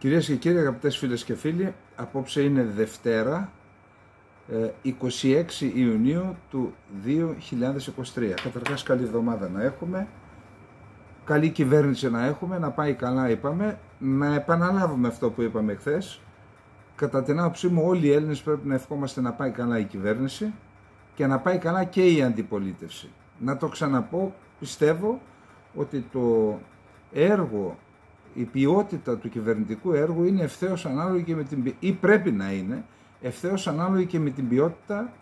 Κυρίες και κύριοι, αγαπητές φίλες και φίλοι, απόψε είναι Δευτέρα, 26 Ιουνίου του 2023. Καταρχάς, καλή εβδομάδα να έχουμε, καλή κυβέρνηση να έχουμε, να πάει καλά είπαμε, να επαναλάβουμε αυτό που είπαμε χθες. Κατά την άποψή μου, όλοι οι Έλληνες πρέπει να ευχόμαστε να πάει καλά η κυβέρνηση και να πάει καλά και η αντιπολίτευση. Να το ξαναπώ, πιστεύω ότι το έργο, η ποιότητα του κυβερνητικού έργου είναι ευθέως ανάλογη και με την, ή πρέπει να είναι ευθέως ανάλογη και με την ποιότητα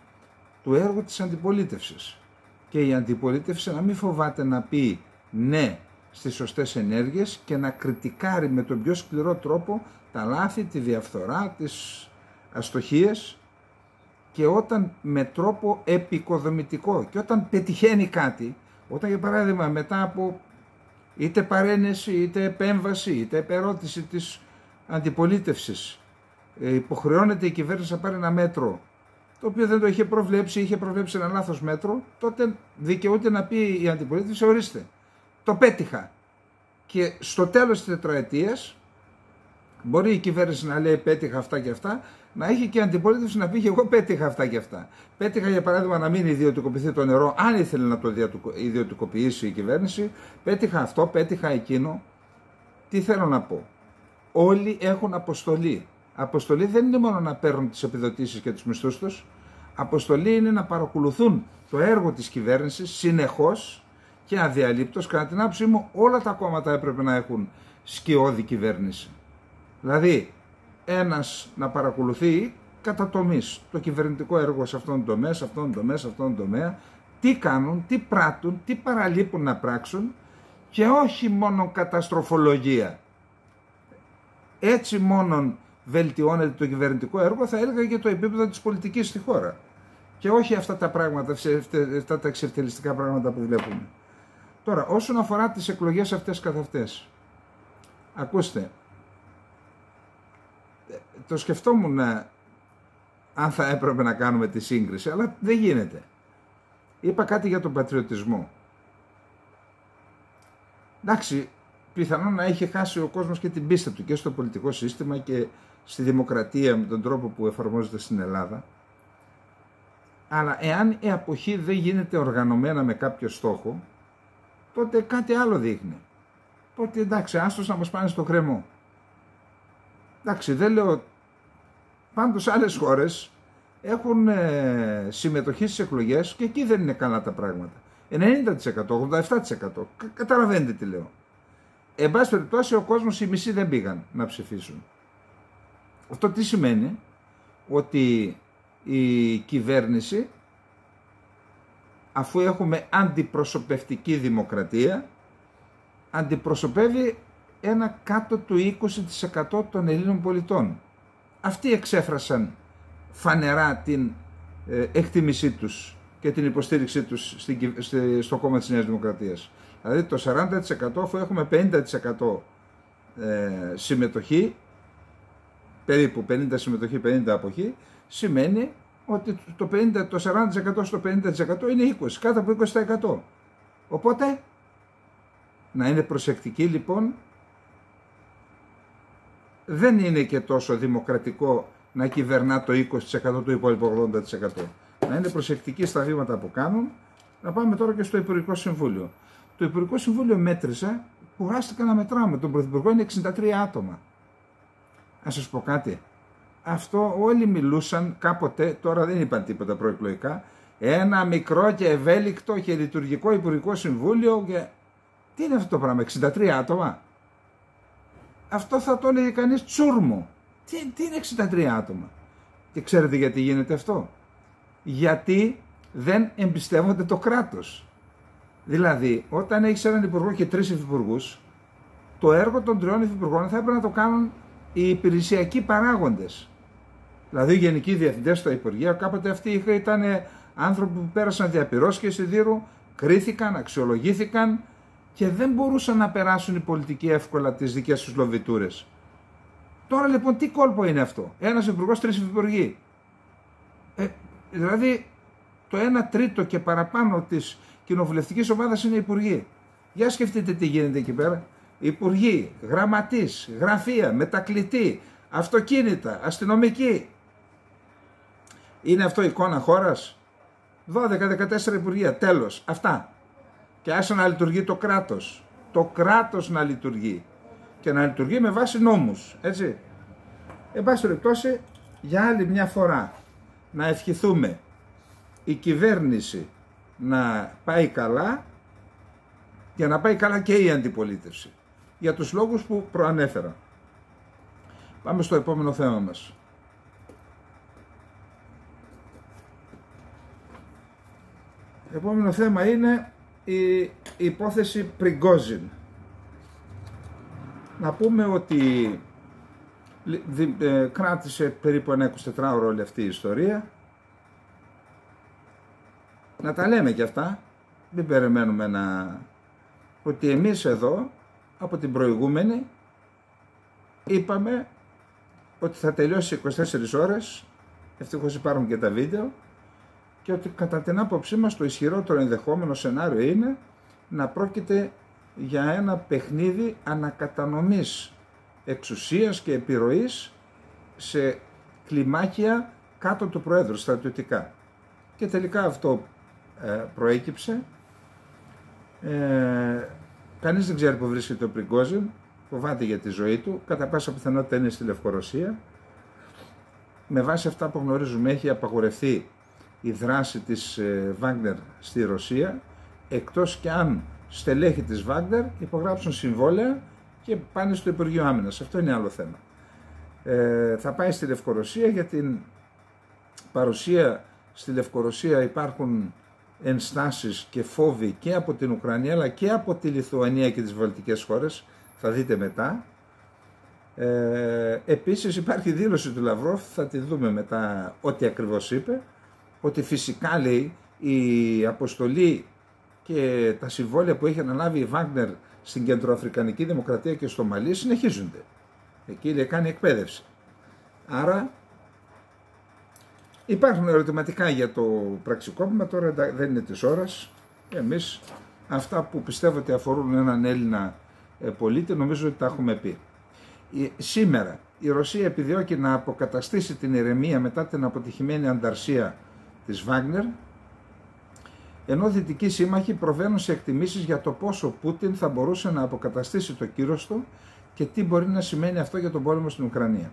του έργου της αντιπολίτευσης. Και η αντιπολίτευση να μην φοβάται να πει ναι στις σωστές ενέργειες και να κριτικάρει με τον πιο σκληρό τρόπο τα λάθη, τη διαφθορά, τις αστοχίες, και όταν με τρόπο επικοδομητικό, και όταν πετυχαίνει κάτι, όταν για παράδειγμα μετά από είτε παρένεση, είτε επέμβαση, είτε επερώτηση της αντιπολίτευσης, υποχρεώνεται η κυβέρνηση να πάρει ένα μέτρο το οποίο δεν το είχε προβλέψει, είχε προβλέψει ένα λάθος μέτρο, τότε δικαιούται να πει η αντιπολίτευση, ορίστε, το πέτυχα. Και στο τέλος της τετραετίας μπορεί η κυβέρνηση να λέει πέτυχα αυτά και αυτά, να έχει και η αντιπολίτευση να πει και εγώ πέτυχα αυτά και αυτά. Πέτυχα για παράδειγμα να μην ιδιωτικοποιηθεί το νερό, αν ήθελε να το ιδιωτικοποιήσει η κυβέρνηση. Πέτυχα αυτό, πέτυχα εκείνο. Τι θέλω να πω? Όλοι έχουν αποστολή. Αποστολή δεν είναι μόνο να παίρνουν τις επιδοτήσεις και τους μισθούς τους. Αποστολή είναι να παρακολουθούν το έργο της κυβέρνησης συνεχώς και αδιαλείπτως. Κατά την άποψή μου, όλα τα κόμματα έπρεπε να έχουν σκιώδη κυβέρνηση. Δηλαδή, ένας να παρακολουθεί κατά τομείς το κυβερνητικό έργο σε αυτόν τον τομέα, σε αυτόν τον τομέα, σε αυτόν τον τομέα, τι κάνουν, τι πράττουν, τι παραλείπουν να πράξουν, και όχι μόνο καταστροφολογία. Έτσι μόνον βελτιώνεται το κυβερνητικό έργο, θα έλεγα, και το επίπεδο της πολιτικής στη χώρα. Και όχι αυτά τα πράγματα, αυτά τα εξευτελιστικά πράγματα που βλέπουμε. Τώρα, όσον αφορά τις εκλογές αυτές καθ' αυτές, ακούστε, το σκεφτόμουν αν θα έπρεπε να κάνουμε τη σύγκριση, αλλά δεν γίνεται. Είπα κάτι για τον πατριωτισμό. Εντάξει, πιθανόν να είχε χάσει ο κόσμος και την πίστη του και στο πολιτικό σύστημα και στη δημοκρατία με τον τρόπο που εφαρμόζεται στην Ελλάδα. Αλλά εάν η αποχή δεν γίνεται οργανωμένα με κάποιο στόχο, τότε κάτι άλλο δείχνει. Τότε εντάξει, άστος να μας πάνε στο κρεμό. Εντάξει, δεν λέω, πάντως άλλες χώρες έχουν συμμετοχή στις εκλογές και εκεί δεν είναι καλά τα πράγματα. 90%, 87%. Καταλαβαίνετε τι λέω. Εν πάση περιπτώσει, ο κόσμος, οι μισοί δεν πήγαν να ψηφίσουν. Αυτό τι σημαίνει? Ότι η κυβέρνηση, αφού έχουμε αντιπροσωπευτική δημοκρατία, αντιπροσωπεύει ένα κάτω του 20% των Ελλήνων πολιτών. Αυτοί εξέφρασαν φανερά την εκτίμησή τους και την υποστήριξή τους στο κόμμα της Νέας Δημοκρατίας. Δηλαδή το 40%, αφού έχουμε 50% συμμετοχή, περίπου 50 συμμετοχή, 50 αποχή, σημαίνει ότι το 40% στο 50% είναι 20, κάτω από 20%. Οπότε, να είναι προσεκτικοί λοιπόν. Δεν είναι και τόσο δημοκρατικό να κυβερνά το 20% του υπόλοιπου 80%. Να είναι προσεκτικοί στα βήματα που κάνουν. Να πάμε τώρα και στο Υπουργικό Συμβούλιο. Το Υπουργικό Συμβούλιο μέτρησε, κουράστηκα να μετράμε, τον Πρωθυπουργό είναι 63 άτομα. Να σας πω κάτι. Αυτό όλοι μιλούσαν κάποτε, τώρα δεν είπαν τίποτα προεκλογικά, ένα μικρό και ευέλικτο και λειτουργικό Υπουργικό Συμβούλιο. Και... τι είναι αυτό το πράγμα, 63 άτομα. Αυτό θα το έλεγε κανείς τσούρμο. Τι είναι 63 άτομα. Και ξέρετε γιατί γίνεται αυτό? Γιατί δεν εμπιστεύονται το κράτος. Δηλαδή, όταν έχεις έναν υπουργό και τρεις υφυπουργούς, το έργο των τριών υφυπουργών θα έπρεπε να το κάνουν οι υπηρεσιακοί παράγοντες. Δηλαδή, οι γενικοί διευθυντές στα υπουργεία, κάποτε αυτοί ήταν άνθρωποι που πέρασαν διαπυρός και σιδήρου, κρίθηκαν, αξιολογήθηκαν, και δεν μπορούσαν να περάσουν οι πολιτικοί εύκολα τις δικές τους λοβιτούρες. Τώρα λοιπόν τι κόλπο είναι αυτό? Ένας υπουργός, τρεις υφυπουργοί. Δηλαδή το 1/3 και παραπάνω της κοινοβουλευτικής ομάδας είναι υπουργοί. Για σκεφτείτε τι γίνεται εκεί πέρα. υπουργοί, γραμματείς, γραφεία, μετακλητή, αυτοκίνητα, αστυνομικοί. Είναι αυτό η εικόνα χώρας? 12-14 υπουργεία, τέλος, αυτά. Και άσε να λειτουργεί το κράτος. Το κράτος να λειτουργεί. Και να λειτουργεί με βάση νόμους, έτσι. Εν πάση περιπτώσει, για άλλη μια φορά να ευχηθούμε η κυβέρνηση να πάει καλά και να πάει καλά και η αντιπολίτευση. Για τους λόγους που προανέφερα. Πάμε στο επόμενο θέμα μας. Επόμενο θέμα είναι η υπόθεση Πριγκόζιν. Να πούμε ότι κράτησε περίπου ένα 24ωρο όλη αυτή η ιστορία. Να τα λέμε και αυτά, μην περιμένουμε να... ότι εμείς εδώ από την προηγούμενη είπαμε ότι θα τελειώσει 24 ώρες, ευτυχώς υπάρχουν και τα βίντεο, και ότι κατά την άποψή μας το ισχυρότερο ενδεχόμενο σενάριο είναι να πρόκειται για ένα παιχνίδι ανακατανομής εξουσίας και επιρροής σε κλιμάκια κάτω του Προέδρου, στρατιωτικά. Και τελικά αυτό προέκυψε. Κανείς δεν ξέρει που βρίσκεται ο Πριγκόζιν, φοβάται για τη ζωή του, κατά πάσα πιθανότητα είναι στη Λευκορωσία. Με βάση αυτά που γνωρίζουμε έχει απαγορευτεί η δράση της Βάγκνερ στη Ρωσία, εκτός και αν στελέχη της Βάγκνερ υπογράψουν συμβόλαια και πάνε στο Υπουργείο Άμυνας. Αυτό είναι άλλο θέμα. Θα πάει στη Λευκορωσία για την παρουσία. Στη Λευκορωσία υπάρχουν ενστάσεις και φόβοι και από την Ουκρανία αλλά και από τη Λιθουανία και τις βαλτικές χώρες, θα δείτε μετά. Επίσης υπάρχει δήλωση του Λαβρόφ, θα τη δούμε μετά ό,τι ακριβώς είπε, ότι φυσικά λέει η αποστολή και τα συμβόλαια που έχει αναλάβει η Βάγκνερ στην Κεντροαφρικανική Δημοκρατία και στο Μαλί συνεχίζονται. Εκεί λέει κάνει εκπαίδευση. Άρα... υπάρχουν ερωτηματικά για το πραξικόπημα, τώρα δεν είναι της ώρας. Εμείς αυτά που πιστεύω ότι αφορούν έναν Έλληνα πολίτη νομίζω ότι τα έχουμε πει. Σήμερα η Ρωσία επιδιώκει να αποκαταστήσει την ηρεμία μετά την αποτυχημένη ανταρσία της Βάγκνερ, ενώ δυτικοί σύμμαχοι προβαίνουν σε εκτιμήσεις για το πόσο Πούτιν θα μπορούσε να αποκαταστήσει το κύρος του και τι μπορεί να σημαίνει αυτό για τον πόλεμο στην Ουκρανία.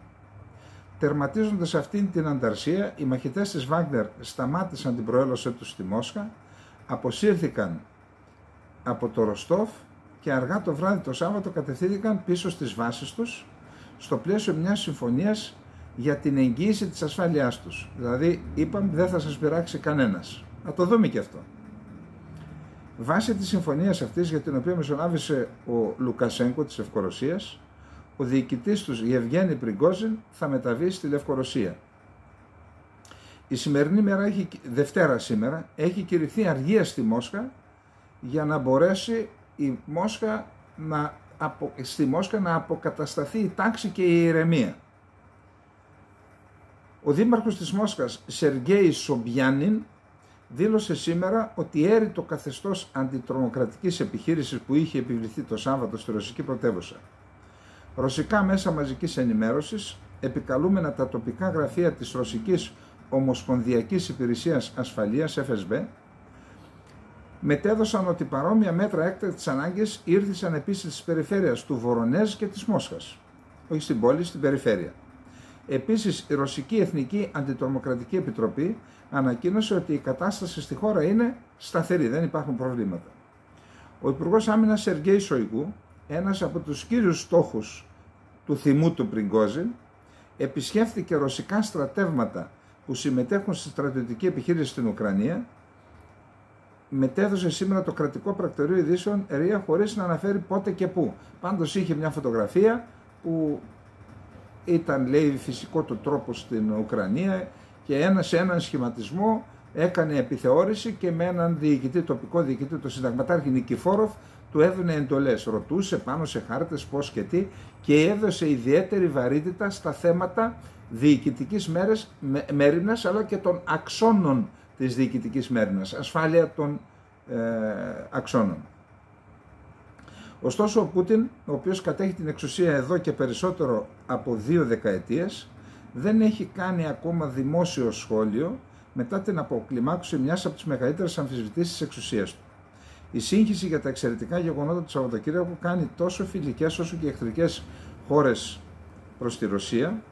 Τερματίζοντας αυτήν την ανταρσία, οι μαχητές της Βάγκνερ σταμάτησαν την προέλωσή τους στη Μόσχα, αποσύρθηκαν από το Ροστόφ και αργά το βράδυ το Σάββατο κατευθύνθηκαν πίσω στις βάσεις τους στο πλαίσιο μιας συμφωνίας για την εγγύηση της ασφάλειάς τους. Δηλαδή είπαμε δεν θα σας πειράξει κανένας. Να το δούμε και αυτό. Βάσει της συμφωνίας αυτής για την οποία μεσολάβησε ο Λουκασένκο της Ευκορωσίας, ο διοικητής τους Γεβγκένι Πριγκόζιν θα μεταβεί στη Λευκορωσία. Η σημερινή μέρα, Δευτέρα σήμερα, έχει κηρυχθεί αργία στη Μόσχα για να μπορέσει η Μόσχα να αποκατασταθεί η τάξη και η ηρεμία. Ο δήμαρχος της Μόσχας, Σεργέη Σομπιάνιν, δήλωσε σήμερα ότι έρει το καθεστώς αντιτρομοκρατικής επιχείρησης που είχε επιβληθεί το Σάββατο στη ρωσική πρωτεύουσα. Ρωσικά μέσα μαζικής ενημέρωσης, επικαλούμενα τα τοπικά γραφεία της Ρωσικής Ομοσπονδιακής Υπηρεσίας Ασφαλείας, FSB, μετέδωσαν ότι παρόμοια μέτρα έκτακτης ανάγκης ήρθησαν επίσης της περιφέρειας του Βορονέζ και της Μόσχας. Όχι στην πόλη, στην περιφέρεια. Επίσης, η Ρωσική Εθνική Αντιτρομοκρατική Επιτροπή ανακοίνωσε ότι η κατάσταση στη χώρα είναι σταθερή, δεν υπάρχουν προβλήματα. Ο Υπουργός Άμυνας Σεργέη Σοϊγκού, ένας από τους κύριους στόχους του θυμού του Πριγκόζιν, επισκέφθηκε ρωσικά στρατεύματα που συμμετέχουν στη στρατιωτική επιχείρηση στην Ουκρανία, μετέδωσε σήμερα το κρατικό πρακτορείο ειδήσεων ΕΡΙΑ χωρίς να αναφέρει πότε και πού. Πάντως είχε μια φωτογραφία που ήταν, λέει, φυσικό του τρόπο στην Ουκρανία και σε έναν σχηματισμό έκανε επιθεώρηση και με έναν διοικητή, τοπικό διοικητή, το συνταγματάρχη Νικηφόροφ, του έδωνε εντολές, ρωτούσε πάνω σε χάρτες πώς και τι και έδωσε ιδιαίτερη βαρύτητα στα θέματα διοικητικής μέριμνας αλλά και των αξώνων της διοικητικής μέριμνας, ασφάλεια των αξώνων. Ωστόσο, ο Πούτιν, ο οποίος κατέχει την εξουσία εδώ και περισσότερο από 2 δεκαετίες, δεν έχει κάνει ακόμα δημόσιο σχόλιο μετά την αποκλιμάκωση μιας από τις μεγαλύτερες αμφισβητήσεις της εξουσίας του. Η σύγχυση για τα εξαιρετικά γεγονότα του Σαββατοκύριακου κάνει τόσο φιλικές όσο και εχθρικές χώρες προς τη Ρωσία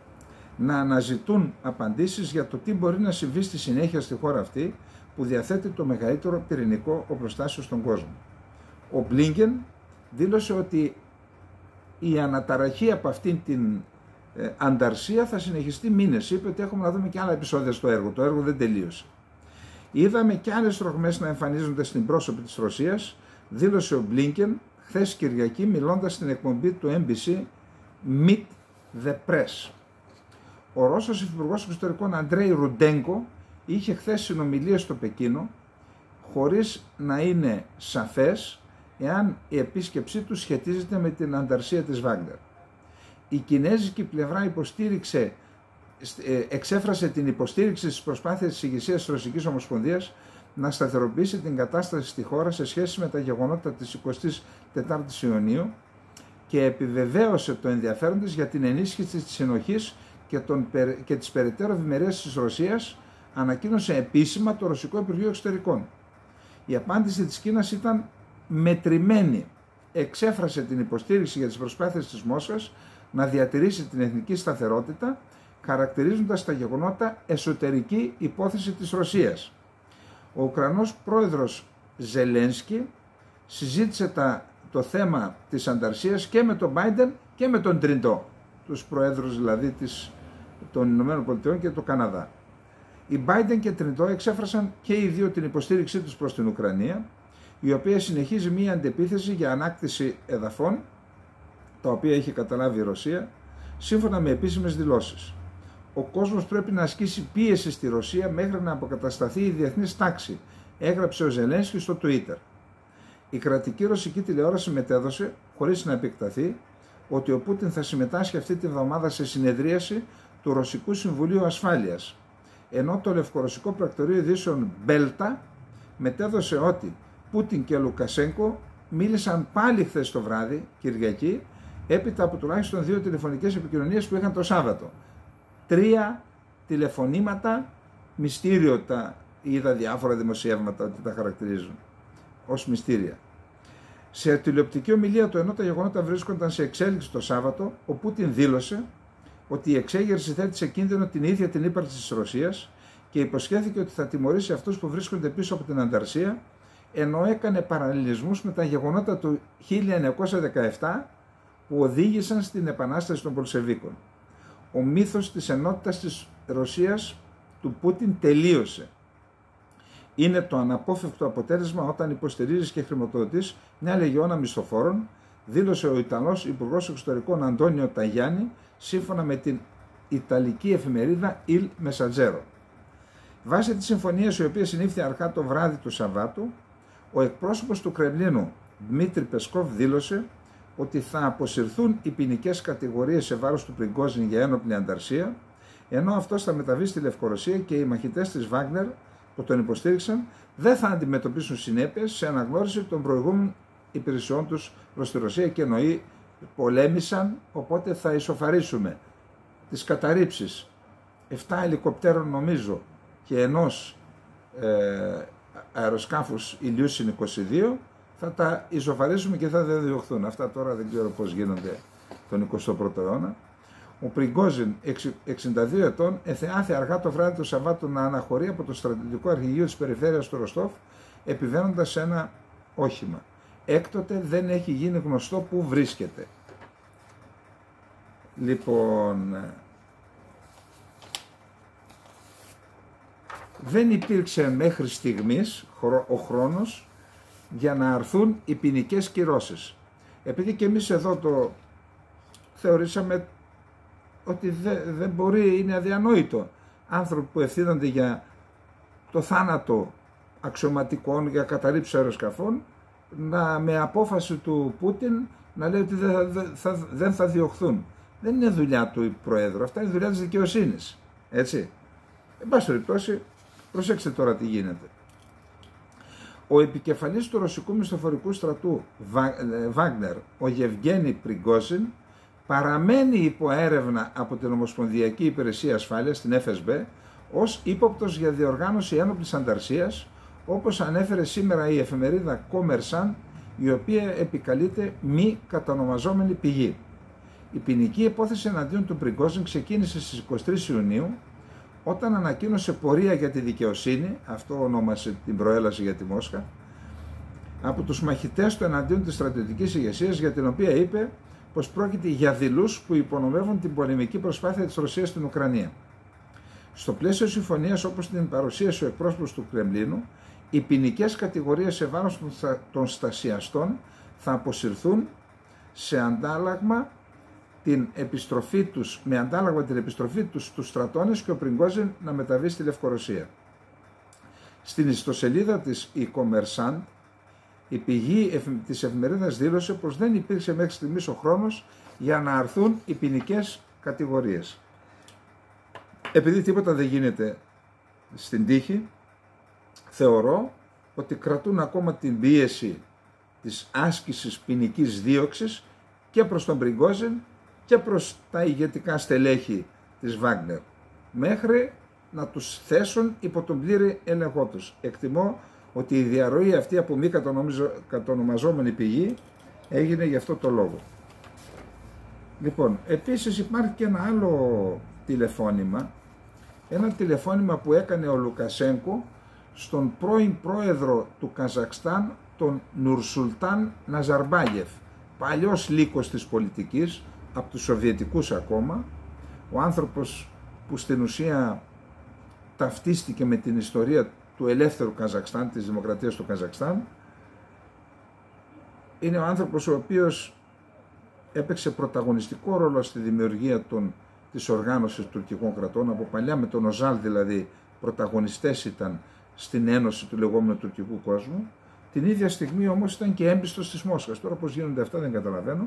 να αναζητούν απαντήσεις για το τι μπορεί να συμβεί στη συνέχεια στη χώρα αυτή που διαθέτει το μεγαλύτερο πυρηνικό οπλοστάσιο στον κόσμο. Ο Μπλίνκεν δήλωσε ότι η αναταραχή από αυτήν την ανταρσία θα συνεχιστεί μήνες. Είπε ότι έχουμε να δούμε και άλλα επεισόδια στο έργο. Το έργο δεν τελείωσε. Είδαμε και άλλες τροχμές να εμφανίζονται στην πρόσωπη της Ρωσίας, δήλωσε ο Μπλίνκεν χθες Κυριακή μιλώντας στην εκπομπή του NBC Meet the Press. Ο Ρώσος Υφυπουργός Εξωτερικών Αντρέι Ρουντέγκο είχε χθες συνομιλίες στο Πεκίνο χωρίς να είναι σαφές εάν η επίσκεψή του σχετίζεται με την ανταρσία της Βάγκνερ. Η κινέζικη πλευρά εξέφρασε την υποστήριξη στις προσπάθειες της ηγεσίας της Ρωσικής Ομοσπονδίας να σταθεροποιήσει την κατάσταση στη χώρα σε σχέση με τα γεγονότα της 24ης Ιουνίου και επιβεβαίωσε το ενδιαφέρον της για την ενίσχυση της συνοχής και της περαιτέρω ευημερίας της Ρωσίας, ανακοίνωσε επίσημα το Ρωσικό Υπουργείο Εξωτερικών. Η απάντηση της Κίνας ήταν μετρημένη. Εξέφρασε την υποστήριξη για τις προσπάθειες της Μόσχας να διατηρήσει την εθνική σταθερότητα, χαρακτηρίζοντας τα γεγονότα εσωτερική υπόθεση της Ρωσίας. Ο Ουκρανός πρόεδρος Ζελένσκι συζήτησε το θέμα της ανταρσίας και με τον Μπάιντεν και με τον Τριντό, τους προέδρους δηλαδή των ΗΠΑ και του Καναδά. Οι Μπάιντεν και Τριντό εξέφρασαν και οι δύο την υποστήριξή τους προς την Ουκρανία, η οποία συνεχίζει μία αντεπίθεση για ανάκτηση εδαφών, τα οποία έχει καταλάβει η Ρωσία, σύμφωνα με επίσημες δηλώσεις. Ο κόσμος πρέπει να ασκήσει πίεση στη Ρωσία μέχρι να αποκατασταθεί η διεθνής τάξη, έγραψε ο Ζελένσκι στο Twitter. Η κρατική ρωσική τηλεόραση μετέδωσε, χωρίς να επεκταθεί, ότι ο Πούτιν θα συμμετάσχει αυτή τη βδομάδα σε συνεδρίαση του Ρωσικού Συμβουλίου Ασφάλειας, ενώ το λευκορωσικό πρακτορείο ειδήσεων Μπέλτα μετέδωσε ότι Πούτιν και Λουκασένκο μίλησαν πάλι χθες το βράδυ, Κυριακή, έπειτα από τουλάχιστον 2 τηλεφωνικές επικοινωνίες που είχαν το Σάββατο. 3 τηλεφωνήματα, μυστήριο είδα διάφορα δημοσιεύματα ότι τα χαρακτηρίζουν ως μυστήρια. Σε τηλεοπτική ομιλία του, ενώ τα γεγονότα βρίσκονταν σε εξέλιξη το Σάββατο, ο Πούτιν δήλωσε ότι η εξέγερση θέτει σε κίνδυνο την ίδια την ύπαρξη της Ρωσίας και υποσχέθηκε ότι θα τιμωρήσει αυτούς που βρίσκονται πίσω από την ανταρσία, ενώ έκανε παραλληλισμούς με τα γεγονότα του 1917 που οδήγησαν στην επανάσταση των Πολσεβίκων. Ο μύθος της ενότητας της Ρωσίας του Πούτιν τελείωσε. Είναι το αναπόφευκτο αποτέλεσμα όταν υποστηρίζεις και χρηματοδοτείς μια λεγεώνα μισθοφόρων, δήλωσε ο Ιταλός Υπουργός Εξωτερικών Αντώνιο Ταγιάννι, σύμφωνα με την Ιταλική εφημερίδα Il Messaggero. Βάσει της συμφωνίας, η οποία συνήφθη αρχά το βράδυ του Σαββάτου, ο εκπρόσωπος του Κρεμλίνου Ντμίτρι Πεσκόφ δήλωσε ότι θα αποσυρθούν οι ποινικές κατηγορίες σε βάρος του Πριγκόζιν για ένοπλη ανταρσία, ενώ αυτός θα μεταβεί στη Λευκορωσία και οι μαχητές της Βάγκνερ που τον υποστήριξαν δεν θα αντιμετωπίσουν συνέπειες σε αναγνώριση των προηγούμενων υπηρεσιών τους προς τη Ρωσία και εννοεί πολέμησαν, οπότε θα ισοφαρίσουμε τις καταρρίψεις 7 ελικοπτέρων νομίζω και 1 αεροσκάφους Ηλιούσιν 22, θα τα ισοφαρίσουμε και θα δεν διωχθούν. Αυτά τώρα δεν ξέρω πώς γίνονται τον 21ο αιώνα. Ο Πριγκόζιν, 62 ετών, εθεάθη αργά το βράδυ του Σαββάτου να αναχωρεί από το στρατιωτικό αρχηγείο της περιφέρειας του Ροστόφ, επιβαίνοντας σε ένα όχημα. Έκτοτε δεν έχει γίνει γνωστό πού βρίσκεται. Λοιπόν, δεν υπήρξε μέχρι στιγμής ο χρόνος για να αρθούν οι ποινικές κυρώσεις. Επειδή και εμείς εδώ το θεωρήσαμε ότι δεν μπορεί, είναι αδιανόητο άνθρωποι που ευθύνονται για το θάνατο αξιωματικών, για καταρρύψεις αεροσκαφών, να με απόφαση του Πούτιν να λέει ότι δεν θα διωχθούν. Δεν είναι δουλειά του Προέδρου, αυτά είναι δουλειά της δικαιοσύνης. Έτσι. Εν πάση περιπτώσει, προσέξτε τώρα τι γίνεται. Ο επικεφαλής του ρωσικού μισθοφορικού στρατού Βάγκνερ, ο Γεβγκένι Πριγκόζιν, παραμένει υπό έρευνα από την Ομοσπονδιακή Υπηρεσία Ασφάλειας, την FSB, ως ύποπτος για διοργάνωση ένοπλης ανταρσίας, όπως ανέφερε σήμερα η εφημερίδα Κόμερσαν, η οποία επικαλείται μη κατανομαζόμενη πηγή. Η ποινική υπόθεση εναντίον του Πριγκόζιν ξεκίνησε στις 23 Ιουνίου, όταν ανακοίνωσε πορεία για τη δικαιοσύνη, αυτό ονόμασε την προέλαση για τη Μόσχα, από τους μαχητές του εναντίον της στρατιωτικής ηγεσίας, για την οποία είπε πως πρόκειται για δειλούς που υπονομεύουν την πολεμική προσπάθεια της Ρωσίας στην Ουκρανία. Στο πλαίσιο συμφωνίας, όπως την παρουσίασε ο εκπρόσωπος του Κρεμλίνου, οι ποινικές κατηγορίες σε βάρος των στασιαστών θα αποσυρθούν σε αντάλλαγμα την επιστροφή τους, με αντάλλαγμα την επιστροφή τους στους στρατώνες και ο Πριγκόζιν να μεταβεί στη Λευκορωσία. Στην ιστοσελίδα της η Κομερσάντ, η πηγή της εφημερίδας δήλωσε πως δεν υπήρξε μέχρι στιγμής ο χρόνος για να αρθούν οι ποινικές κατηγορίες. Επειδή τίποτα δεν γίνεται στην τύχη, θεωρώ ότι κρατούν ακόμα την πίεση της άσκησης ποινικής δίωξης και προς τον Πριγκόζιν και προς τα ηγετικά στελέχη της Βάγκνερ, μέχρι να τους θέσουν υπό τον πλήρη έλεγχό τους. Εκτιμώ ότι η διαρροή αυτή από μη κατονομαζόμενη πηγή έγινε γι' αυτό το λόγο. Λοιπόν, επίσης υπάρχει και ένα άλλο τηλεφώνημα, ένα τηλεφώνημα που έκανε ο Λουκασένκο στον πρώην πρόεδρο του Καζακστάν, τον Νουρσουλτάν Ναζαρμπάγευ, παλιός λύκος της πολιτικής, από τους Σοβιετικούς ακόμα, ο άνθρωπος που στην ουσία ταυτίστηκε με την ιστορία του ελεύθερου Καζακστάν, της δημοκρατίας του Καζακστάν. Είναι ο άνθρωπος ο οποίος έπαιξε πρωταγωνιστικό ρόλο στη δημιουργία της οργάνωσης τουρκικών κρατών, από παλιά με τον Οζάλ δηλαδή πρωταγωνιστές ήταν στην ένωση του λεγόμενου τουρκικού κόσμου. Την ίδια στιγμή όμως ήταν και έμπιστος της Μόσχας. Τώρα πώς γίνονται αυτά δεν καταλαβαίνω.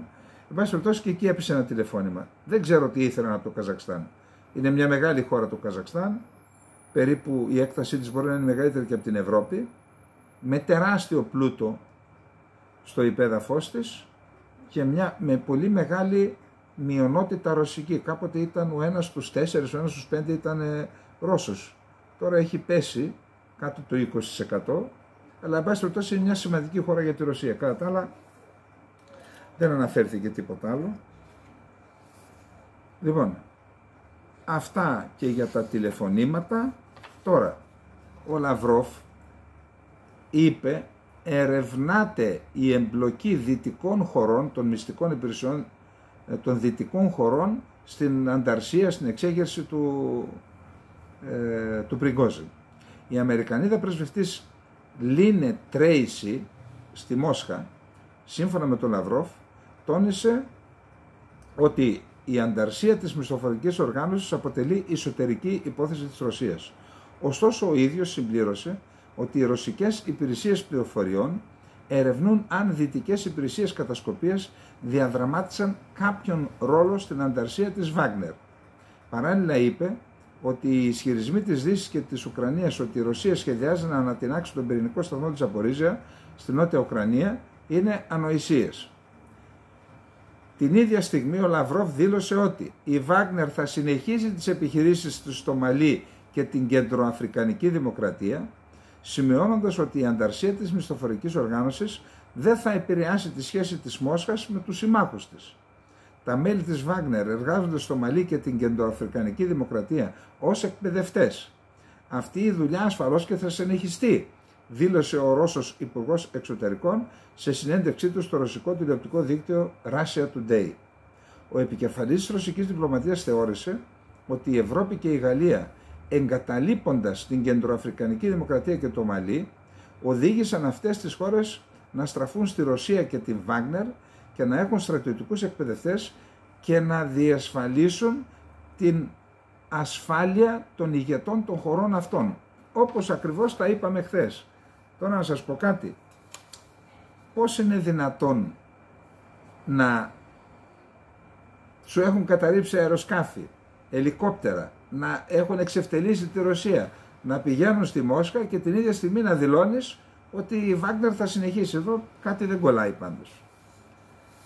Εν πάση περιπτώσει και εκεί έπεσε ένα τηλεφώνημα. Δεν ξέρω τι ήθελαν από το Καζακστάν. Είναι μια μεγάλη χώρα το Καζακστάν. Περίπου η έκτασή της μπορεί να είναι μεγαλύτερη και από την Ευρώπη. Με τεράστιο πλούτο στο υπέδαφος της και με πολύ μεγάλη μειονότητα ρωσική. Κάποτε ήταν ο ένας στους 4, ο ένας στους 5 ήταν Ρώσος. Τώρα έχει πέσει κάτω το 20%. Αλλά εν πάση περιπτώσει είναι μια σημαντική χώρα για τη Ρωσία. Κατά τα άλλα, δεν αναφέρθηκε τίποτα άλλο. Λοιπόν, αυτά και για τα τηλεφωνήματα. Τώρα, ο Λαβρόφ είπε ερευνάται η εμπλοκή δυτικών χωρών, των μυστικών υπηρεσιών των δυτικών χωρών στην ανταρσία, στην εξέγερση του Πριγκόζιν. Η Αμερικανίδα πρεσβευτής Λίνε Τρέισι στη Μόσχα, σύμφωνα με τον Λαβρόφ, τόνισε ότι η ανταρσία της μισθοφορικής οργάνωσης αποτελεί εσωτερική υπόθεση της Ρωσίας. Ωστόσο, ο ίδιος συμπλήρωσε ότι οι ρωσικές υπηρεσίες πληροφοριών ερευνούν αν δυτικές υπηρεσίες κατασκοπίας διαδραμάτισαν κάποιον ρόλο στην ανταρσία της Βάγκνερ. Παράλληλα είπε ότι οι ισχυρισμοί της Δύσης και της Ουκρανίας ότι η Ρωσία σχεδιάζει να ανατινάξει τον πυρηνικό σταθμό της Ζαπορίζια στην Νότια Ουκρανία είναι ανοησίες. Την ίδια στιγμή ο Λαβρόφ δήλωσε ότι η Βάγκνερ θα συνεχίζει τις επιχειρήσεις της στο Μαλί και την Κεντροαφρικανική Δημοκρατία, σημειώνοντας ότι η ανταρσία της μισθοφορικής οργάνωσης δεν θα επηρεάσει τη σχέση της Μόσχας με τους συμμάχους της. Τα μέλη της Βάγκνερ εργάζονται στο Μαλί και την Κεντροαφρικανική Δημοκρατία ως εκπαιδευτές. Αυτή η δουλειά ασφαλώς και θα συνεχιστεί, δήλωσε ο Ρώσος Υπουργός Εξωτερικών σε συνέντευξή του στο ρωσικό τηλεοπτικό δίκτυο Russia Today. Ο επικεφαλής της ρωσικής διπλωματίας θεώρησε ότι η Ευρώπη και η Γαλλία, εγκαταλείποντας την Κεντροαφρικανική Δημοκρατία και το Μαλί, οδήγησαν αυτές τις χώρες να στραφούν στη Ρωσία και τη Βάγκνερ και να έχουν στρατιωτικούς εκπαιδευτές και να διασφαλίσουν την ασφάλεια των ηγετών των χωρών αυτών. Όπως ακριβώς τα είπαμε χθες. Τώρα να σας πω κάτι. Πώς είναι δυνατόν να σου έχουν καταρρίψει αεροσκάφη, ελικόπτερα, να έχουν εξευτελίσει τη Ρωσία, να πηγαίνουν στη Μόσχα και την ίδια στιγμή να δηλώνεις ότι η Βάγκνερ θα συνεχίσει εδώ, κάτι δεν κολλάει πάντως.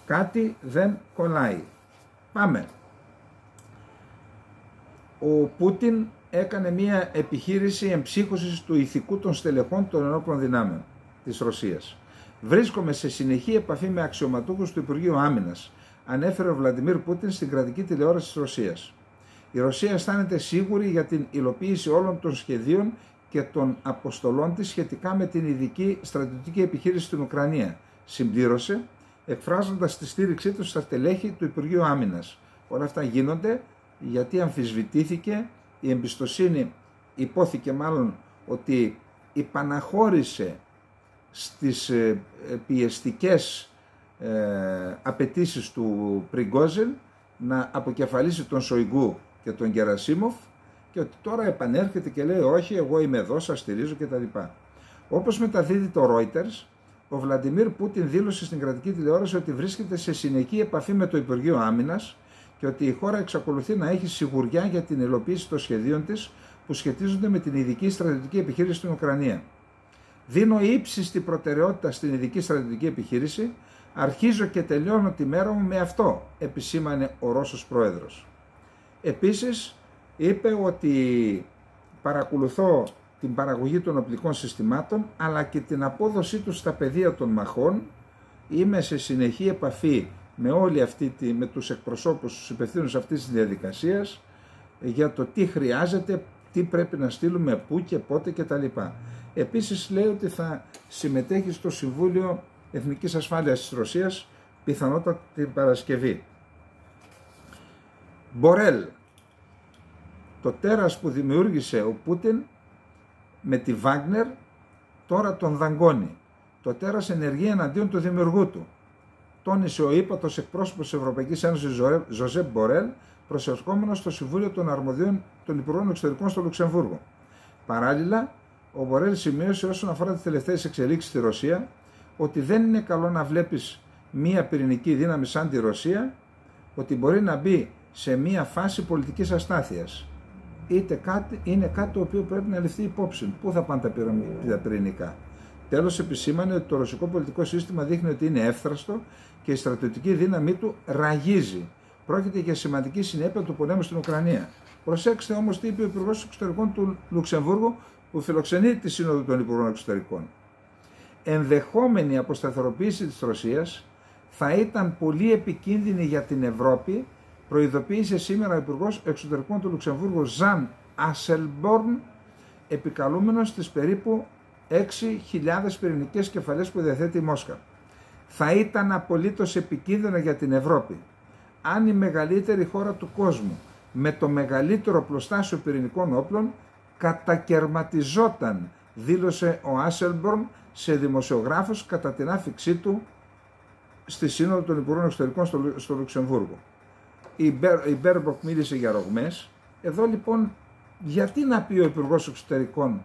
Κάτι δεν κολλάει. Πάμε. Ο Πούτιν έκανε μια επιχείρηση εμψύχωσης του ηθικού των στελεχών των ενόπλων δυνάμεων της Ρωσίας. Βρίσκομαι σε συνεχή επαφή με αξιωματούχους του Υπουργείου Άμυνας, ανέφερε ο Βλαντιμίρ Πούτιν στην κρατική τηλεόραση της Ρωσίας. Η Ρωσία αισθάνεται σίγουρη για την υλοποίηση όλων των σχεδίων και των αποστολών της σχετικά με την ειδική στρατιωτική επιχείρηση στην Ουκρανία, συμπλήρωσε, εκφράζοντας τη στήριξή του στα τελέχη του Υπουργείου Άμυνας. Όλα αυτά γίνονται γιατί αμφισβητήθηκε η εμπιστοσύνη, υπόθηκε μάλλον ότι υπαναχώρησε στις πιεστικές απαιτήσεις του Πριγκόζιν να αποκεφαλίσει τον Σοϊγκού και τον Γκερασίμοφ και ότι τώρα επανέρχεται και λέει όχι, εγώ είμαι εδώ, σας στηρίζω κτλ. Όπως μεταδίδει το Reuters, ο Βλαντιμίρ Πούτιν δήλωσε στην κρατική τηλεόραση ότι βρίσκεται σε συνεχή επαφή με το Υπουργείο Άμυνας και ότι η χώρα εξακολουθεί να έχει σιγουριά για την υλοποίηση των σχεδίων της που σχετίζονται με την ειδική στρατιωτική επιχείρηση στην Ουκρανία. Δίνω ύψιστη προτεραιότητα στην ειδική στρατιωτική επιχείρηση. Αρχίζω και τελειώνω τη μέρα μου με αυτό, επισήμανε ο Ρώσος Πρόεδρος. Επίσης, είπε ότι παρακολουθώ την παραγωγή των οπλικών συστημάτων, αλλά και την απόδοσή τους στα πεδία των μαχών. Είμαι σε συνεχή επαφή με, με τους εκπροσώπους, τους υπευθύνους αυτής της διαδικασίας, για το τι χρειάζεται, τι πρέπει να στείλουμε, πού και πότε κτλ. Επίσης λέει ότι θα συμμετέχει στο Συμβούλιο Εθνικής Ασφάλειας της Ρωσίας, πιθανότατα την Παρασκευή. Μπορέλ. Το τέρας που δημιούργησε ο Πούτιν με τη Βάγκνερ τώρα τον δαγκώνει. Το τέρας ενεργεί εναντίον του δημιουργού του. Τόνισε ο ύπατος εκπρόσωπος της Ευρωπαϊκής Ένωσης Ζωζέπ Μπορέλ, προσερχόμενος στο Συμβούλιο των Αρμοδίων των Υπουργών Εξωτερικών στο Λουξεμβούργο. Παράλληλα, ο Μπορέλ σημείωσε όσον αφορά τις τελευταίες εξελίξεις στη Ρωσία ότι δεν είναι καλό να βλέπεις μία πυρηνική δύναμη σαν τη Ρωσία, ότι μπορεί να μπει σε μία φάση πολιτικής αστάθειας. Είναι κάτι το οποίο πρέπει να ληφθεί υπόψη. Πού θα πάνε τα πυρηνικά. Τέλος, επισήμανε ότι το ρωσικό πολιτικό σύστημα δείχνει ότι είναι εύθραστο και η στρατιωτική δύναμή του ραγίζει. Πρόκειται για σημαντική συνέπεια του πολέμου στην Ουκρανία. Προσέξτε όμως τι είπε ο Υπουργός Εξωτερικών του Λουξεμβούργου, που φιλοξενεί τη Σύνοδο των Υπουργών Εξωτερικών. Ενδεχόμενη αποσταθεροποίηση της Ρωσίας θα ήταν πολύ επικίνδυνη για την Ευρώπη, προειδοποίησε σήμερα ο Υπουργός Εξωτερικών του Λουξεμβούργου Ζαν Ασελμπορν, επικαλούμενος στις περίπου 6.000 πυρηνικές κεφαλές που διαθέτει η Μόσχα. Θα ήταν απολύτως επικίνδυνο για την Ευρώπη, αν η μεγαλύτερη χώρα του κόσμου με το μεγαλύτερο πλωστάσιο πυρηνικών όπλων κατακερματιζόταν, δήλωσε ο Άσελμπορν σε δημοσιογράφος κατά την άφηξή του στη Σύνοδο των Υπουργών Εξωτερικών στο Λουξεμβούργο. Η Μπέρμποκ μίλησε για ρογμές. Εδώ λοιπόν γιατί να πει ο Υπουργός Εξωτερικών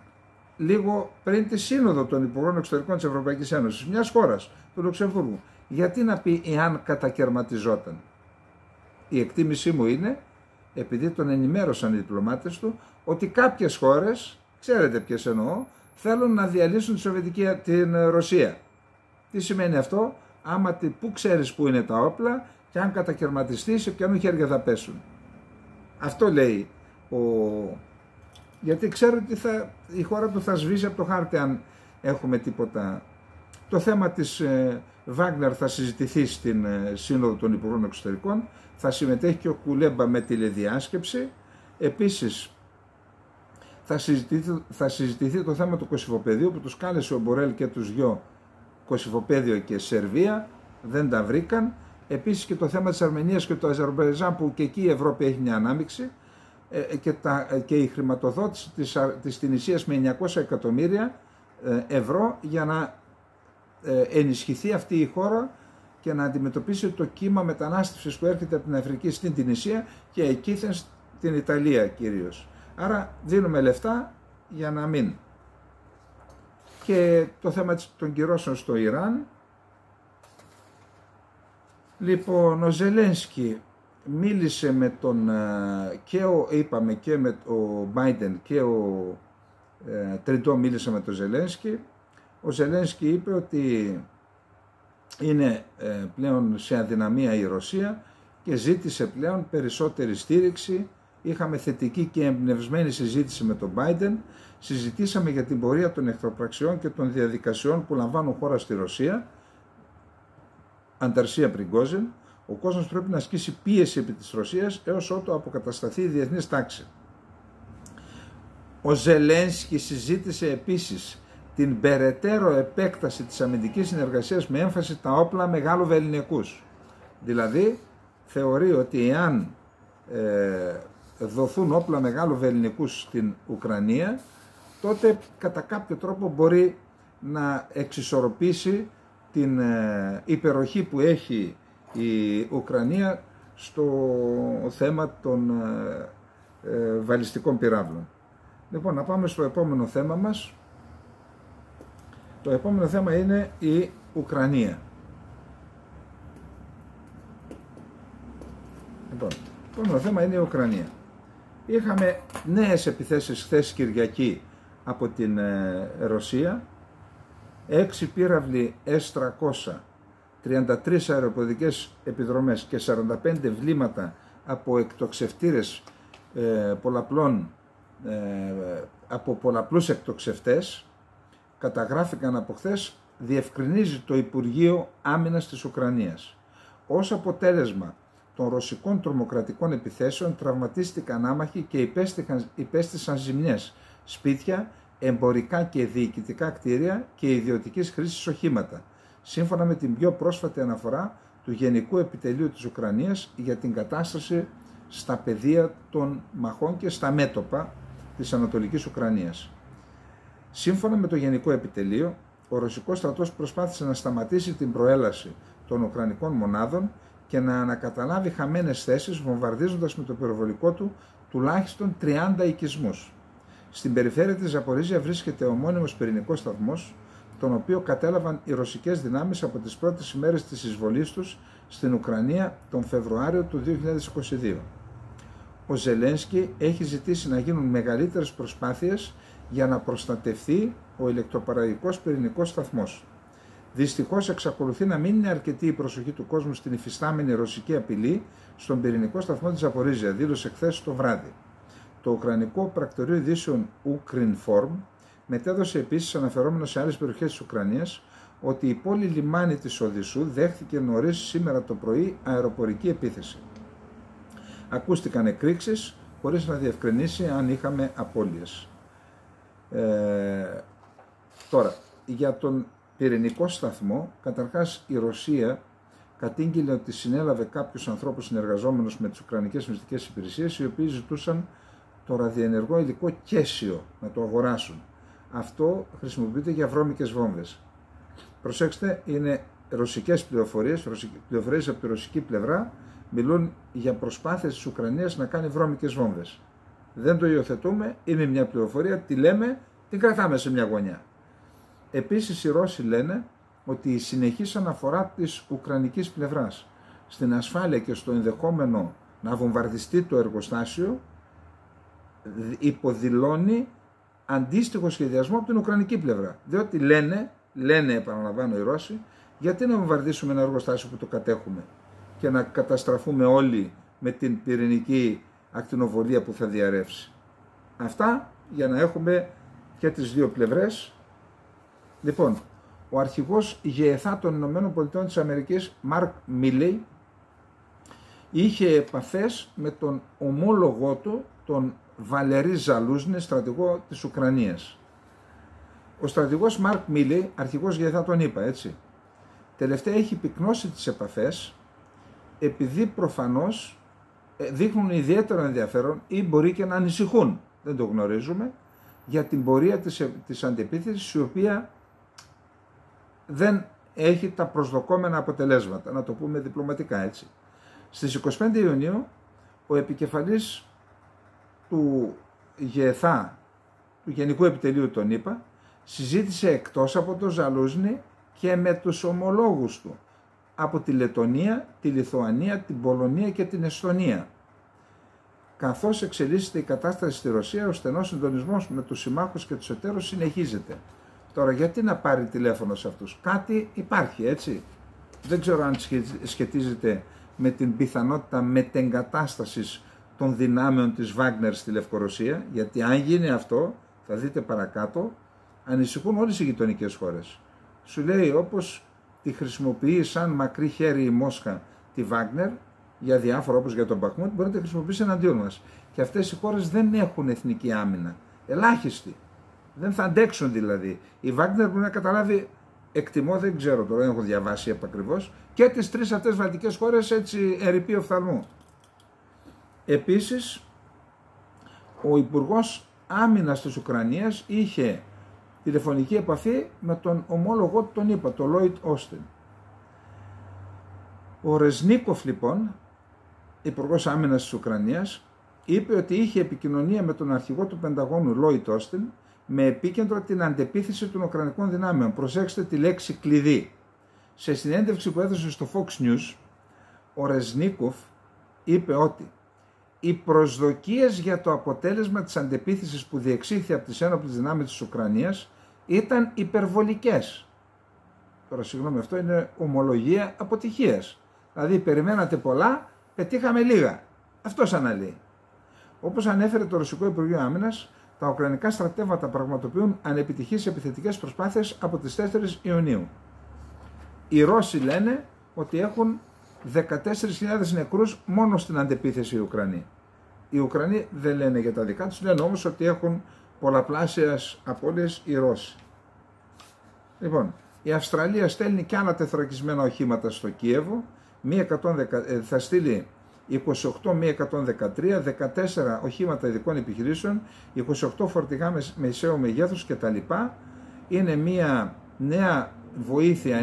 λίγο πριν τη Σύνοδο των Υπουργών Εξωτερικών της Ευρωπαϊκής Ένωσης, μιας χώρας, του Λουξεμβούργου, γιατί να πει εάν κατακαιρματιζόταν. Η εκτίμησή μου είναι, επειδή τον ενημέρωσαν οι διπλωμάτες του, ότι κάποιες χώρες, ξέρετε ποιες εννοώ, θέλουν να διαλύσουν την Ρωσία. Τι σημαίνει αυτό? Άμα που ξέρεις που είναι τα όπλα και αν κατακαιρματιστεί σε ποιανού χέρια θα πέσουν. Αυτό λέει ο... γιατί ξέρω ότι η χώρα του θα σβήσει από το χάρτη αν έχουμε τίποτα. Το θέμα της Βάγκνερ θα συζητηθεί στην Σύνοδο των Υπουργών Εξωτερικών. Θα συμμετέχει και ο Κουλέμπα με τηλεδιάσκεψη. Επίσης θα συζητηθεί το θέμα του Κωσυφοπεδίου που τους κάλεσε ο Μπορέλ και τους δυο, Κωσυφοπέδιο και Σερβία, δεν τα βρήκαν. Επίσης και το θέμα της Αρμενίας και του Αζερμπαϊτζάν που και εκεί η Ευρώπη έχει μια ανάμειξη και η χρηματοδότηση της Τινησίας με 900 εκατομμύρια ευρώ για να ενισχυθεί αυτή η χώρα και να αντιμετωπίσει το κύμα μετανάστευσης που έρχεται από την Αφρική στην Τινησία και εκείθεν στην Ιταλία κυρίως. Άρα δίνουμε λεφτά για να μην. Και το θέμα των κυρώσεων στο Ιράν. Λοιπόν, ο Ζελένσκι μίλησε με τον, είπαμε και με τον Μπάιντεν και ο Τριντό μίλησε με τον Ζελένσκι. Ο Ζελένσκι είπε ότι είναι πλέον σε αδυναμία η Ρωσία και ζήτησε πλέον περισσότερη στήριξη. Είχαμε θετική και εμπνευσμένη συζήτηση με τον Μπάιντεν. Συζητήσαμε για την πορεία των εχθροπραξιών και των διαδικασιών που λαμβάνουν χώρα στη Ρωσία. Ανταρσία Πριγκόζιν. Ο κόσμος πρέπει να ασκήσει πίεση επί της Ρωσίας έως ότου αποκατασταθεί η διεθνής τάξη. Ο Ζελένσκι συζήτησε επίσης την περαιτέρω επέκταση της αμυντικής συνεργασίας με έμφαση τα όπλα μεγάλου βελληνικούς. Δηλαδή θεωρεί ότι εάν δοθούν όπλα μεγάλου βελληνικούς στην Ουκρανία, τότε κατά κάποιο τρόπο μπορεί να εξισορροπήσει την υπεροχή που έχει η Ουκρανία στο θέμα των βαλιστικών πυράβλων. Λοιπόν, να πάμε στο επόμενο θέμα μας. Το επόμενο θέμα είναι η Ουκρανία. Λοιπόν, το επόμενο θέμα είναι η Ουκρανία. Είχαμε νέες επιθέσεις χθες Κυριακή από την Ρωσία. 6 πύραυλοι S-300, 33 αεροποδικές επιδρομές και 45 βλήματα από εκτοξευτήρες από πολλαπλούς εκτοξευτές καταγράφηκαν από χθες, διευκρινίζει το Υπουργείο Άμυνας της Ουκρανίας. Ως αποτέλεσμα των ρωσικών τρομοκρατικών επιθέσεων τραυματίστηκαν άμαχοι και υπέστησαν ζημιές, σπίτια, εμπορικά και διοικητικά κτίρια και ιδιωτικής χρήσης οχήματα, σύμφωνα με την πιο πρόσφατη αναφορά του Γενικού Επιτελείου της Ουκρανίας για την κατάσταση στα πεδία των μαχών και στα μέτωπα της Ανατολικής Ουκρανίας. Σύμφωνα με το Γενικό Επιτελείο, ο Ρωσικός στρατός προσπάθησε να σταματήσει την προέλαση των Ουκρανικών μονάδων και να ανακαταλάβει χαμένες θέσεις, βομβαρδίζοντας με το πυροβολικό του τουλάχιστον 30 οικισμούς. Στην περιφέρεια της Ζαπορίζια βρίσκεται ο μόνιμος πυρηνικός σταθμός, τον οποίο κατέλαβαν οι ρωσικές δυνάμεις από τις πρώτες ημέρες της εισβολής τους στην Ουκρανία τον Φεβρουάριο του 2022. Ο Ζελένσκι έχει ζητήσει να γίνουν μεγαλύτερες προσπάθειες για να προστατευθεί ο ηλεκτροπαραγωγικός πυρηνικός σταθμός. Δυστυχώς εξακολουθεί να μην είναι αρκετή η προσοχή του κόσμου στην υφιστάμενη ρωσική απειλή στον πυρηνικό σταθμό της Ζαπορίζια, δήλωσε χθες το βράδυ. Το Ουκρανικό πρακτορείο ειδήσεων Ukrinform μετέδωσε επίσης, αναφερόμενο σε άλλες περιοχές της Ουκρανίας, ότι η πόλη λιμάνι της Οδυσσού δέχθηκε νωρίς σήμερα το πρωί αεροπορική επίθεση. Ακούστηκαν εκρήξεις χωρίς να διευκρινίσει αν είχαμε απώλειες. Τώρα, για τον πυρηνικό σταθμό, καταρχάς η Ρωσία κατήγγειλε ότι συνέλαβε κάποιους ανθρώπους συνεργαζόμενους με τις Ουκρανικές Μυστικές Υπηρεσίες, οι οποίοι ζητούσαν το ραδιενεργό υλικό κέσιο να το αγοράσουν. Αυτό χρησιμοποιείται για βρώμικες βόμβες. Προσέξτε, είναι ρωσικές πληροφορίες, πληροφορίες από τη ρωσική πλευρά, μιλούν για προσπάθειες της Ουκρανίας να κάνει βρώμικες βόμβες. Δεν το υιοθετούμε, είναι μια πληροφορία, τη λέμε, την κρατάμε σε μια γωνιά. Επίσης οι Ρώσοι λένε ότι η συνεχής αναφορά της ουκρανικής πλευράς στην ασφάλεια και στο ενδεχόμενο να βομβαρδιστεί το εργοστάσιο υποδηλώνει αντίστοιχο σχεδιασμό από την ουκρανική πλευρά. Διότι λένε επαναλαμβάνω οι Ρώσοι, γιατί να βομβαρδίσουμε ένα εργοστάσιο που το κατέχουμε και να καταστραφούμε όλοι με την πυρηνική ακτινοβολία που θα διαρρεύσει. Αυτά για να έχουμε και τις δύο πλευρές. Λοιπόν, ο αρχηγός ΓΕΘΑ των Ηνωμένων Πολιτειών της Αμερικής, Mark Milley, είχε επαφές με τον ομόλογό του, τον Βαλερή Ζαλούζνι, στρατηγό της Ουκρανίας. Ο στρατηγός Mark Milley, αρχηγός ΓΕΘΑ τον είπα, έτσι, τελευταία έχει πυκνώσει τις επαφές, επειδή προφανώς δείχνουν ιδιαίτερο ενδιαφέρον ή μπορεί και να ανησυχούν, δεν το γνωρίζουμε, για την πορεία της αντεπίθεσης, η οποία δεν έχει τα προσδοκόμενα αποτελέσματα, να το πούμε διπλωματικά έτσι. Στις 25 Ιουνίου ο επικεφαλής του ΓΕΘΑ, του Γενικού Επιτελείου των ΗΠΑ, συζήτησε εκτός από τον Ζαλούζνι και με τους ομολόγους του από τη Λετονία, τη Λιθουανία, την Πολωνία και την Εστονία. Καθώς εξελίσσεται η κατάσταση στη Ρωσία, ο στενός συντονισμός με τους συμμάχους και τους εταίρους συνεχίζεται. Τώρα γιατί να πάρει τηλέφωνο σε αυτούς? Κάτι υπάρχει, έτσι. Δεν ξέρω αν σχετίζεται με την πιθανότητα μετεγκατάστασης των δυνάμεων της Βάγκνερ στη Λευκορωσία, γιατί αν γίνει αυτό, θα δείτε παρακάτω, ανησυχούν όλες οι γειτονικές χώρες. Σου λέει, όπως τη χρησιμοποιεί σαν μακρύ χέρι η Μόσχα τη Βάγκνερ, για διάφορα, όπως για τον Μπαχμούτ, μπορεί να τη χρησιμοποιήσει εναντίον μας. Και αυτές οι χώρες δεν έχουν εθνική άμυνα. Ελάχιστοι. Δεν θα αντέξουν δηλαδή. Η Βάγκνερ μπορεί να καταλάβει, εκτιμώ, δεν ξέρω τώρα, έχω διαβάσει επακριβώς, και τις τρεις αυτές βαλτικές χώρες έτσι ερειπεί οφθαλμού. Επίσης, ο Υπουργός Άμυνας της Ουκρανίας είχε τηλεφωνική επαφή με τον ομόλογο του, τον είπα, τον Lloyd Austin. Ο Ρεζνίκοφ λοιπόν, Υπουργός Άμυνας της Ουκρανίας, είπε ότι είχε επικοινωνία με τον αρχηγό του Πενταγώνου Lloyd Austin με επίκεντρο την αντεπίθεση των Ουκρανικών δυνάμεων. Προσέξτε τη λέξη κλειδί. Σε συνέντευξη που έδωσε στο Fox News, ο Ρεζνίκοφ είπε ότι οι προσδοκίες για το αποτέλεσμα της αντεπίθεσης που διεξήχθη από τις ένοπλες δυνάμεις της Ουκρανίας ήταν υπερβολικές. Τώρα συγγνώμη, αυτό είναι ομολογία αποτυχίας. Δηλαδή περιμένατε πολλά, πετύχαμε λίγα. Αυτός αναλύει. Όπως ανέφερε το Ρωσικό Υπουργείο Άμυνας, τα ουκρανικά στρατεύματα πραγματοποιούν ανεπιτυχείς επιθετικές προσπάθειες από τις 4 Ιουνίου. Οι Ρώσοι λένε ότι έχουν 14.000 νεκρούς μόνο στην αντεπίθεση οι Ουκρανοί. Οι Ουκρανοί δεν λένε για τα δικά τους, λένε όμως ότι έχουν πολλαπλάσιες απώλειες οι Ρώσοι. Λοιπόν, η Αυστραλία στέλνει και άλλα τεθωρακισμένα οχήματα στο Κίεβο, θα στείλει 28 με 113, 14 οχήματα ειδικών επιχειρήσεων, 28 φορτηγά μεσαίου μεγέθους κτλ. Είναι μια νέα βοήθεια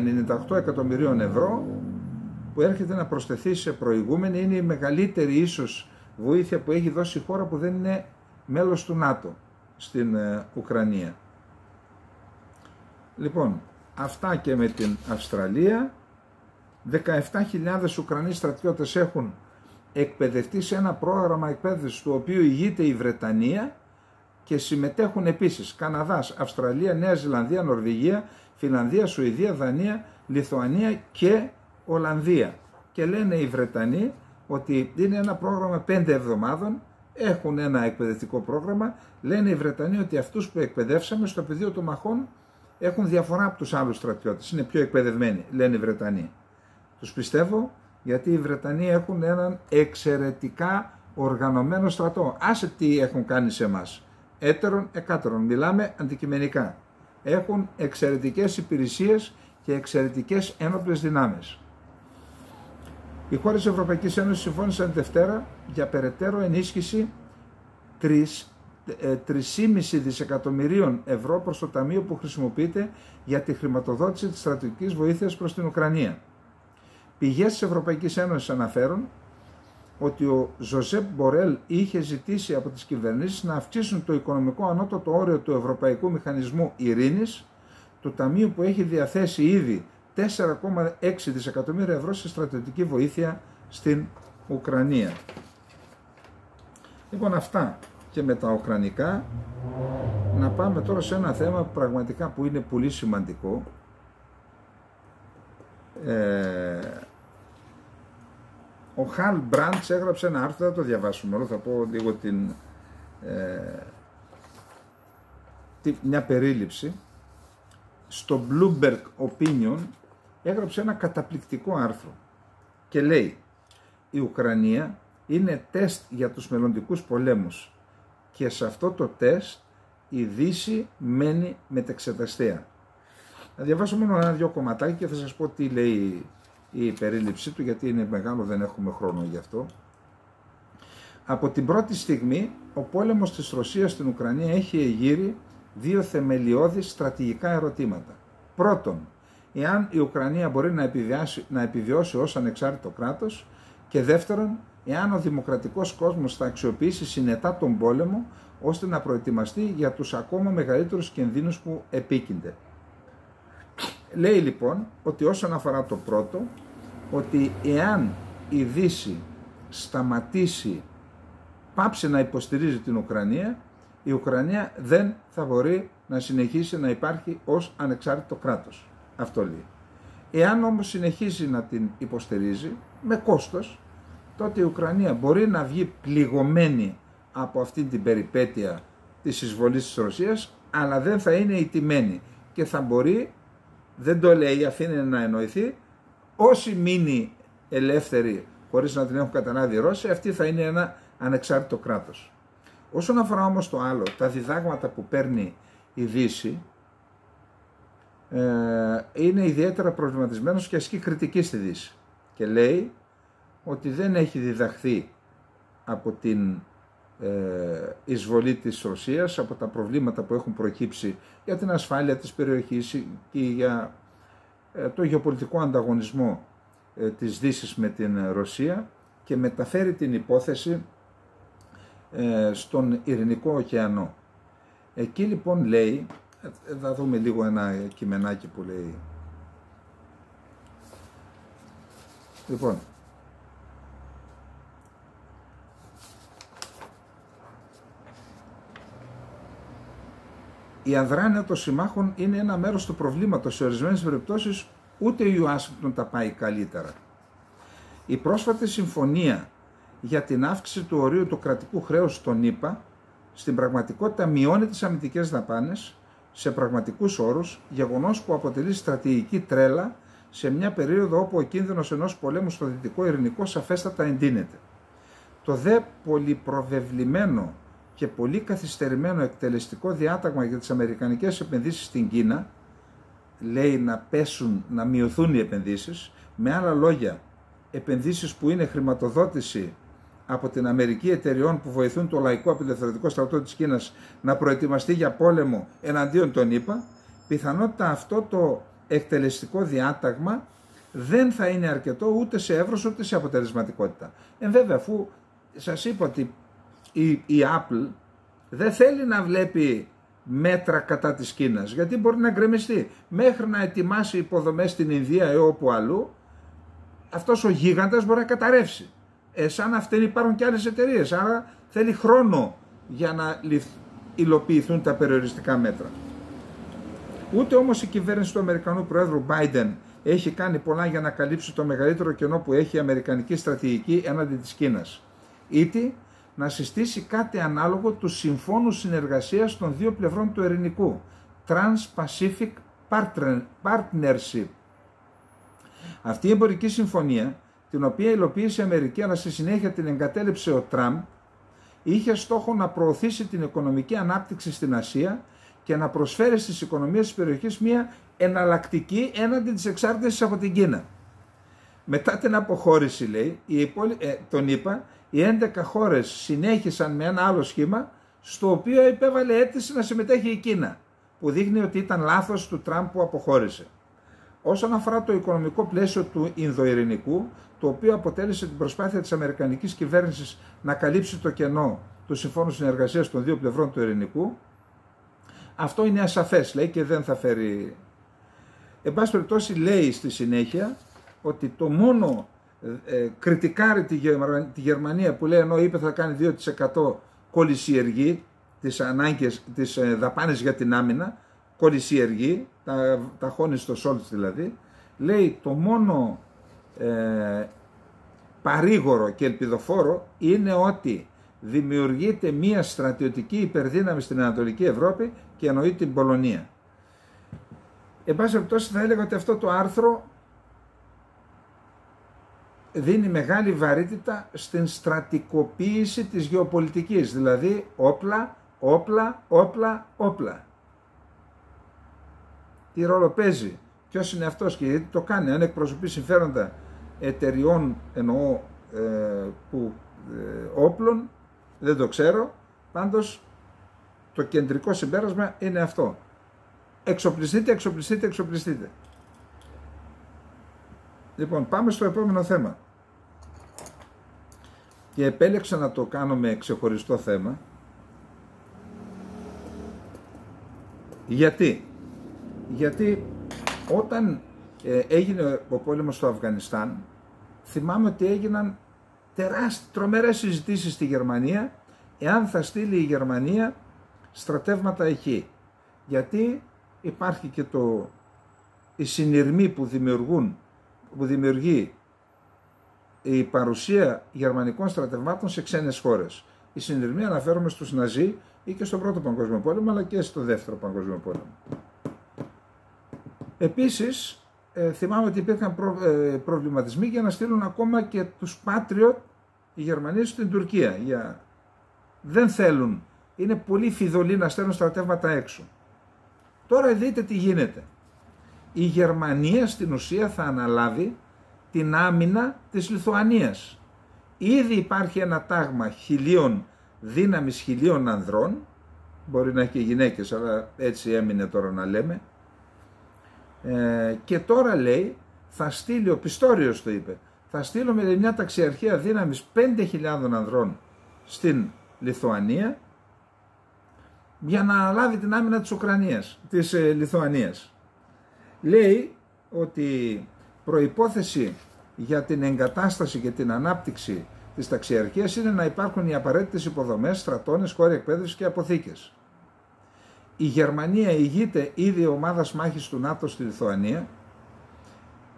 98 εκατομμυρίων ευρώ που έρχεται να προσθεθεί σε προηγούμενη. Είναι η μεγαλύτερη ίσως βοήθεια που έχει δώσει η χώρα που δεν είναι μέλος του ΝΑΤΟ στην Ουκρανία. Λοιπόν, αυτά και με την Αυστραλία. 17.000 Ουκρανοί στρατιώτες έχουν εκπαιδευτεί σε ένα πρόγραμμα εκπαίδευσης του οποίου ηγείται η Βρετανία και συμμετέχουν επίσης Καναδάς, Αυστραλία, Νέα Ζηλανδία, Νορβηγία, Φινλανδία, Σουηδία, Δανία, Λιθουανία και Ολλανδία. Και λένε οι Βρετανοί ότι είναι ένα πρόγραμμα 5 εβδομάδων, έχουν ένα εκπαιδευτικό πρόγραμμα. Λένε οι Βρετανοί ότι αυτούς που εκπαιδεύσαμε στο πεδίο των μαχών έχουν διαφορά από τους άλλους στρατιώτες, είναι πιο εκπαιδευμένοι, λένε οι Βρετανοί. Τους πιστεύω, γιατί οι Βρετανοί έχουν έναν εξαιρετικά οργανωμένο στρατό. Άσε τι έχουν κάνει σε εμάς, έτερον εκάτερον, μιλάμε αντικειμενικά. Έχουν εξαιρετικές υπηρεσίες και εξαιρετικές ένοπλες δυνάμεις. Οι χώρες της Ευρωπαϊκής Ένωσης συμφώνησαν Δευτέρα για περαιτέρω ενίσχυση 3,5 δισεκατομμυρίων ευρώ προς το ταμείο που χρησιμοποιείται για τη χρηματοδότηση της στρατιωτικής βοήθειας προς την Ουκρανία. Πηγές της Ευρωπαϊκής Ένωσης αναφέρουν ότι ο Ζοζέπ Μπορέλ είχε ζητήσει από τις κυβερνήσεις να αυξήσουν το οικονομικό ανώτατο όριο του Ευρωπαϊκού Μηχανισμού Ειρήνης, του ταμείου που έχει διαθέσει ήδη 4,6 δισεκατομμύρια ευρώ σε στρατιωτική βοήθεια στην Ουκρανία. Λοιπόν, αυτά και με τα ουκρανικά. Να πάμε τώρα σε ένα θέμα πραγματικά που είναι πολύ σημαντικό. Ο Χαλ Μπραντς έγραψε ένα άρθρο, θα το διαβάσουμε όλο, θα πω λίγο μια περίληψη. Στο Bloomberg Opinion έγραψε ένα καταπληκτικό άρθρο και λέει: η Ουκρανία είναι τεστ για τους μελλοντικούς πολέμους και σε αυτό το τεστ η Δύση μένει μετεξεταστέα. Να διαβάσω μόνο ένα-δυο κομματάκι και θα σας πω τι λέει η περίληψή του, γιατί είναι μεγάλο, δεν έχουμε χρόνο γι' αυτό. Από την πρώτη στιγμή ο πόλεμος της Ρωσίας στην Ουκρανία έχει εγείρει δύο θεμελιώδη στρατηγικά ερωτήματα. Πρώτον, εάν η Ουκρανία μπορεί να επιβιώσει ως ανεξάρτητο κράτος, και δεύτερον, εάν ο δημοκρατικός κόσμος θα αξιοποιήσει συνετά τον πόλεμο ώστε να προετοιμαστεί για τους ακόμα μεγαλύτερους κινδύνους που επίκυνται. Λέει λοιπόν ότι όσον αφορά το πρώτο, ότι εάν η Δύση πάψει να υποστηρίζει την Ουκρανία, η Ουκρανία δεν θα μπορεί να συνεχίσει να υπάρχει ως ανεξάρτητο κράτος. Αυτό λέει. Εάν όμως συνεχίσει να την υποστηρίζει με κόστος, τότε η Ουκρανία μπορεί να βγει πληγωμένη από αυτή την περιπέτεια της εισβολής της Ρωσίας, αλλά δεν θα είναι ηττημένη και θα μπορεί, δεν το λέει, αφήνει να εννοηθεί, όσοι μείνει ελεύθεροι χωρίς να την έχουν καταλάβει οι Ρώσοι, αυτή θα είναι ένα ανεξάρτητο κράτος. Όσον αφορά όμως το άλλο, τα διδάγματα που παίρνει η Δύση, είναι ιδιαίτερα προβληματισμένος και ασκεί κριτική στη Δύση και λέει ότι δεν έχει διδαχθεί από την εισβολή της Ρωσίας, από τα προβλήματα που έχουν προκύψει για την ασφάλεια της περιοχής και για το γεωπολιτικό ανταγωνισμό της Δύσης με την Ρωσία, και μεταφέρει την υπόθεση στον Ειρηνικό ωκεανό. Εκεί λοιπόν λέει, θα δούμε λίγο ένα κειμενάκι που λέει. Λοιπόν, η αδράνεια των συμμάχων είναι ένα μέρος του προβλήματος. Σε ορισμένες περιπτώσεις ούτε η Ουάσιγκτον τα πάει καλύτερα. Η πρόσφατη συμφωνία για την αύξηση του ορίου του κρατικού χρέους στον ΗΠΑ στην πραγματικότητα μειώνει τις αμυντικές δαπάνες σε πραγματικούς όρους, γεγονός που αποτελεί στρατηγική τρέλα σε μια περίοδο όπου ο κίνδυνος ενός πολέμου στο Δυτικό Ειρηνικό σαφέστατα εντείνεται. Το δε πολυπροβεβλημένο και πολύ καθυστερημένο εκτελεστικό διάταγμα για τις αμερικανικές επενδύσεις στην Κίνα, λέει να πέσουν, να μειωθούν οι επενδύσεις, με άλλα λόγια επενδύσεις που είναι χρηματοδότηση από την Αμερική εταιριών που βοηθούν το λαϊκό απελευθερωτικό στρατό της Κίνας να προετοιμαστεί για πόλεμο εναντίον των ΗΠΑ, πιθανότητα αυτό το εκτελεστικό διάταγμα δεν θα είναι αρκετό ούτε σε εύρος ούτε σε αποτελεσματικότητα. Βέβαια, αφού σας είπα ότι η Apple δεν θέλει να βλέπει μέτρα κατά της Κίνας, γιατί μπορεί να γκρεμιστεί μέχρι να ετοιμάσει υποδομές στην Ινδία ή όπου αλλού, αυτός ο γίγαντας μπορεί να καταρρεύσει. Σαν αυτήν υπάρχουν και άλλες εταιρείες, άρα θέλει χρόνο για να υλοποιηθούν τα περιοριστικά μέτρα. Ούτε όμως η κυβέρνηση του Αμερικανού Προέδρου Biden έχει κάνει πολλά για να καλύψει το μεγαλύτερο κενό που έχει η αμερικανική στρατηγική έναντι της Κίνας. Ήτι να συστήσει κάτι ανάλογο του Συμφώνου Συνεργασίας των δύο πλευρών του Ειρηνικού, Trans-Pacific Partnership. Αυτή η εμπορική συμφωνία, την οποία υλοποίησε η Αμερική αλλά στη συνέχεια την εγκατέλειψε ο Τραμπ, είχε στόχο να προωθήσει την οικονομική ανάπτυξη στην Ασία και να προσφέρει στις οικονομίες της περιοχής μια εναλλακτική έναντι της εξάρτησης από την Κίνα. Μετά την αποχώρηση, λέει, τον είπα, οι 11 χώρες συνέχισαν με ένα άλλο σχήμα, στο οποίο υπέβαλε αίτηση να συμμετέχει η Κίνα, που δείχνει ότι ήταν λάθος του Τραμπ που αποχώρησε. Όσον αφορά το οικονομικό πλαίσιο του Ινδοειρηνικού, το οποίο αποτέλεσε την προσπάθεια της αμερικανικής κυβέρνησης να καλύψει το κενό του Συμφώνου Συνεργασίας των δύο πλευρών του Ειρηνικού, αυτό είναι ασαφές, λέει, και δεν θα φέρει. Εν πάση περιπτώσει, λέει στη συνέχεια ότι το μόνο κριτικάρει τη Γερμανία που λέει, ενώ είπε θα κάνει 2% κολυσιεργή τις ανάγκες, τις δαπάνες για την άμυνα, κολυσιεργή, τα χώνει στο Σόλτς δηλαδή, λέει το μόνο παρήγορο και ελπιδοφόρο είναι ότι δημιουργείται μία στρατιωτική υπερδύναμη στην Ανατολική Ευρώπη και εννοεί την Πολωνία. Εν πάση περιπτώσει, θα έλεγα ότι αυτό το άρθρο δίνει μεγάλη βαρύτητα στην στρατικοποίηση της γεωπολιτικής, δηλαδή όπλα, όπλα, όπλα, όπλα. Τι ρόλο παίζει, ποιος είναι αυτός και γιατί το κάνει, αν εκπροσωπεί συμφέροντα εταιριών, εννοώ όπλων, δεν το ξέρω, πάντως το κεντρικό συμπέρασμα είναι αυτό. Εξοπλιστείτε, εξοπλιστείτε, εξοπλιστείτε. Λοιπόν, πάμε στο επόμενο θέμα. Και επέλεξα να το κάνω με ξεχωριστό θέμα. Γιατί? Γιατί όταν έγινε ο πόλεμος στο Αφγανιστάν, θυμάμαι ότι έγιναν τρομερές συζητήσεις στη Γερμανία, εάν θα στείλει η Γερμανία στρατεύματα εκεί. γιατί υπάρχει και η συνειρμή που δημιουργεί η παρουσία γερμανικών στρατευμάτων σε ξένες χώρες. Η συνειρμή αναφέρομαι στους Ναζί ή και στον Πρώτο Παγκόσμιο Πόλεμο, αλλά και στο Δεύτερο Παγκόσμιο Πόλεμο. Επίσης, θυμάμαι ότι υπήρχαν προβληματισμοί για να στείλουν ακόμα και τους Patriot οι Γερμανοί στην Τουρκία. Δεν θέλουν, είναι πολύ φιδωλοί να στέλνουν στρατεύματα έξω. Τώρα δείτε τι γίνεται. Η Γερμανία στην ουσία θα αναλάβει την άμυνα της Λιθουανίας. Ήδη υπάρχει ένα τάγμα δύναμης χιλίων ανδρών, μπορεί να έχει και γυναίκες, αλλά έτσι έμεινε τώρα να λέμε, και τώρα λέει θα στείλει, ο Πιστόριος το είπε, θα στείλουμε μια ταξιαρχία δύναμης 5.000 ανδρών στην Λιθουανία για να αναλάβει την άμυνα της Λιθουανίας. Λέει ότι προϋπόθεση για την εγκατάσταση και την ανάπτυξη της ταξιαρχίας είναι να υπάρχουν οι απαραίτητες υποδομές, στρατώνες, χώροι εκπαίδευσης και αποθήκες. Η Γερμανία ηγείται ήδη ομάδας μάχης του ΝΑΤΟ στη Λιθουανία,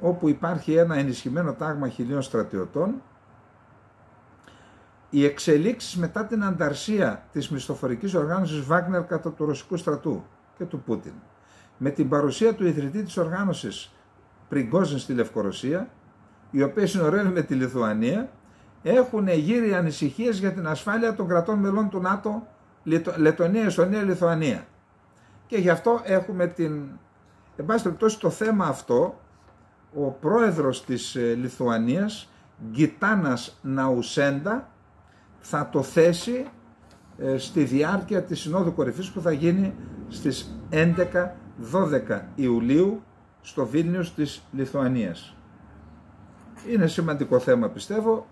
όπου υπάρχει ένα ενισχυμένο τάγμα 1.000 στρατιωτών. Οι εξελίξεις μετά την ανταρσία της μισθοφορικής οργάνωσης Βάγκνερ κατά του ρωσικού στρατού και του Πούτιν, με την παρουσία του ιδρυτή της οργάνωσης Πριγκόζιν στη Λευκορωσία, οι οποίες συνορεύουν με τη Λιθουανία, έχουν γύρει ανησυχίες για την ασφάλεια των κρατών μελών του ΝΑΤΟ, Λετωνία, Εστονία, Λιθουανία. Και γι' αυτό έχουμε εν πάση περιπτώσει το θέμα αυτό, ο πρόεδρος της Λιθουανίας, Γκυτάνας Ναουσέντα, θα το θέσει στη διάρκεια της Συνόδου Κορυφής που θα γίνει στις 11-12 Ιουλίου στο Βίλνιους της Λιθουανίας. Είναι σημαντικό θέμα, πιστεύω.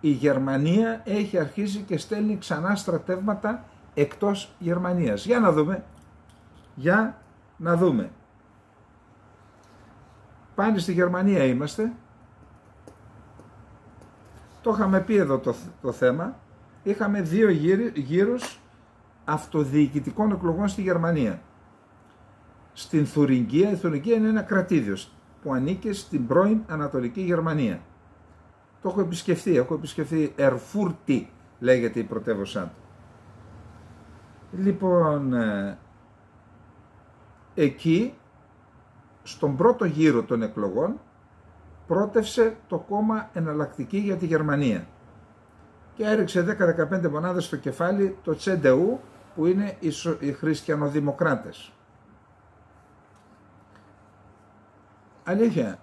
Η Γερμανία έχει αρχίσει και στέλνει ξανά στρατεύματα εκτός Γερμανίας. Για να δούμε. Πάλι στη Γερμανία είμαστε. Το είχαμε πει εδώ το θέμα. Είχαμε δύο γύρους αυτοδιοικητικών εκλογών στη Γερμανία. Στην Θουρινγκία, η Θουρινγκία είναι ένα κρατήδιο που ανήκε στην πρώην Ανατολική Γερμανία. Το έχω επισκεφθεί, Ερφούρτη λέγεται η πρωτεύουσά του. Λοιπόν, εκεί, στον πρώτο γύρο των εκλογών, πρότευσε το κόμμα Εναλλακτική για τη Γερμανία και έριξε 10-15 μονάδες στο κεφάλι το CDU, που είναι οι χριστιανοδημοκράτες. Αλήθεια,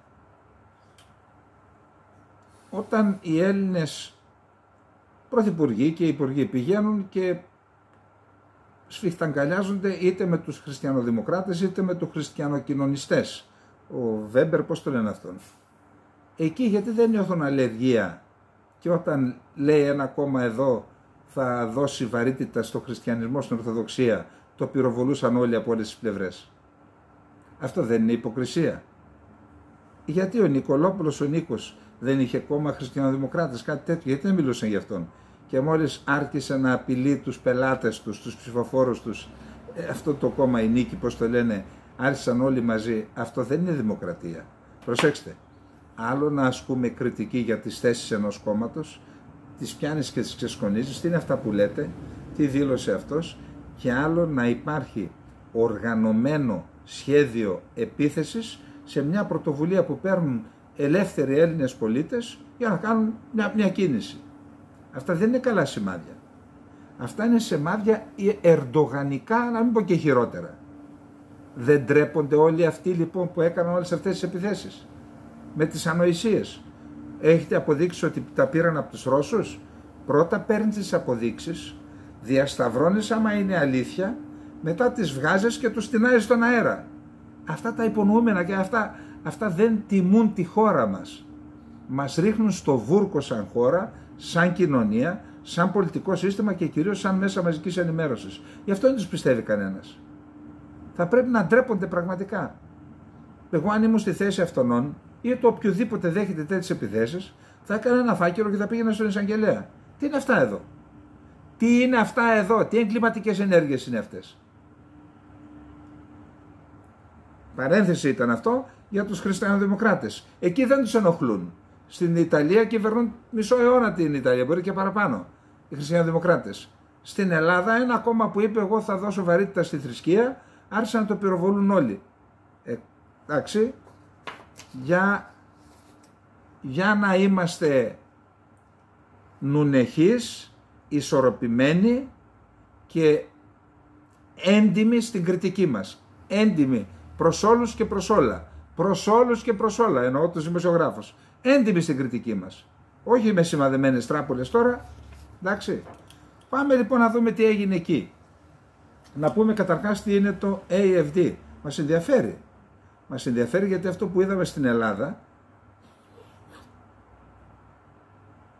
όταν οι Έλληνες πρωθυπουργοί και οι υπουργοί πηγαίνουν και σφιχταγκαλιάζονται είτε με τους χριστιανοδημοκράτες είτε με τους χριστιανοκοινωνιστές, ο Βέμπερ πώς το λένε αυτόν, εκεί γιατί δεν νιώθουν αλλεργία, και όταν λέει ένα κόμμα εδώ θα δώσει βαρύτητα στο χριστιανισμό, στην Ορθοδοξία, το πυροβολούσαν όλοι από όλες τις πλευρές. Αυτό δεν είναι υποκρισία? Γιατί ο Νικολόπουλος ο Νίκος δεν είχε κόμμα χριστιανοδημοκράτες, κάτι τέτοιο, γιατί δεν μιλούσαν γι' αυτόν? Και μόλις άρχισε να απειλεί τους πελάτες τους, τους ψηφοφόρους τους, αυτό το κόμμα η Νίκη, πώς το λένε, άρχισαν όλοι μαζί. Αυτό δεν είναι δημοκρατία. Προσέξτε, άλλο να ασκούμε κριτική για τις θέσεις ενός κόμματος, τις πιάνεις και τις ξεσκονίζεις, τι είναι αυτά που λέτε, τι δήλωσε αυτός, και άλλο να υπάρχει οργανωμένο σχέδιο επίθεσης σε μια πρωτοβουλία που παίρνουν ελεύθεροι Έλληνες πολίτες για να κάνουν μια κίνηση. Αυτά δεν είναι καλά σημάδια. Αυτά είναι σημάδια ερντογανικά, να μην πω και χειρότερα. Δεν τρέπονται όλοι αυτοί λοιπόν που έκαναν όλες αυτές τις επιθέσεις με τις ανοησίες? Έχετε αποδείξει ότι τα πήραν από τους Ρώσους? Πρώτα παίρνεις τις αποδείξεις, διασταυρώνεις άμα είναι αλήθεια, μετά τις βγάζεις και τους τινάζεις στον αέρα. Αυτά τα υπονοούμενα και αυτά δεν τιμούν τη χώρα μας. Μας ρίχνουν στο βούρκο σαν χώρα, σαν κοινωνία, σαν πολιτικό σύστημα και κυρίως σαν μέσα μαζικής ενημέρωσης. Γι' αυτό δεν τους πιστεύει κανένας. Θα πρέπει να ντρέπονται πραγματικά. Εγώ αν ήμουν στη θέση αυτών ή το οποιοδήποτε δέχεται τέτοιες επιθέσεις, θα έκανα ένα φάκελο και θα πήγαινα στον εισαγγελέα. Τι εγκληματικές ενέργειες είναι αυτές? Παρένθεση ήταν αυτό για τους χριστιανοδημοκράτες. Εκεί δεν τους ενοχλούν. Στην Ιταλία κυβερνούν μισό αιώνα την Ιταλία, μπορεί και παραπάνω, οι χριστιανοδημοκράτες. Στην Ελλάδα ένα κόμμα που είπε εγώ θα δώσω βαρύτητα στη θρησκεία, άρχισαν να το πυροβολούν όλοι. Εντάξει, για να είμαστε νουνεχείς, ισορροπημένοι και έντιμοι στην κριτική μας. Έντιμοι προς όλους και προς όλα. Προς όλους και προς όλα, εννοώ τους δημοσιογράφους. Έντιμοι στην κριτική μας. Όχι με σημαδεμένες τράπουλες τώρα, εντάξει. Πάμε λοιπόν να δούμε τι έγινε εκεί. Να πούμε καταρχάς τι είναι το AFD. Μας ενδιαφέρει. Μας ενδιαφέρει γιατί αυτό που είδαμε στην Ελλάδα,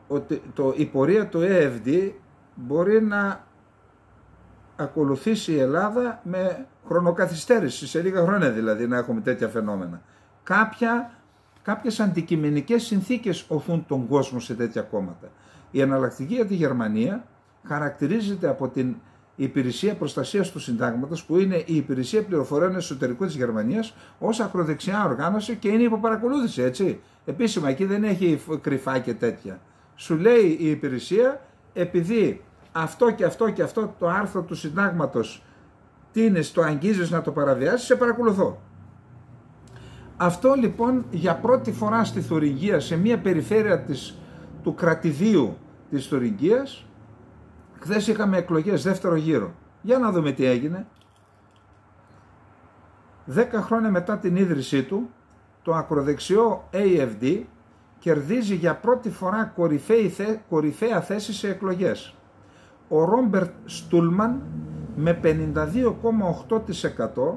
ότι η πορεία του AFD μπορεί να ακολουθήσει η Ελλάδα με χρονοκαθυστέρηση, σε λίγα χρόνια δηλαδή να έχουμε τέτοια φαινόμενα. Κάποιες αντικειμενικές συνθήκες οθούν τον κόσμο σε τέτοια κόμματα. Η εναλλακτική για τη Γερμανία χαρακτηρίζεται από την Υπηρεσία Προστασίας του Συντάγματος, που είναι η Υπηρεσία Πληροφοριών Εσωτερικού της Γερμανίας, ως ακροδεξιά οργάνωση και είναι υποπαρακολούθηση, έτσι. Επίσημα, εκεί δεν έχει κρυφά και τέτοια. Σου λέει η υπηρεσία, επειδή αυτό και αυτό και αυτό το άρθρο του συντάγματος τίνεις, το αγγίζεις να το παραβιάσεις, σε παρακολουθώ. Αυτό λοιπόν για πρώτη φορά στη Θουριγκία, σε μια περιφέρεια του κρατηδίου της Θουριγκίας, χθες είχαμε εκλογές δεύτερο γύρο. Για να δούμε τι έγινε. 10 χρόνια μετά την ίδρυσή του, το ακροδεξιό AFD κερδίζει για πρώτη φορά κορυφαία θέση σε εκλογές. Ο Ρόμπερτ Στούλμαν με 52,8%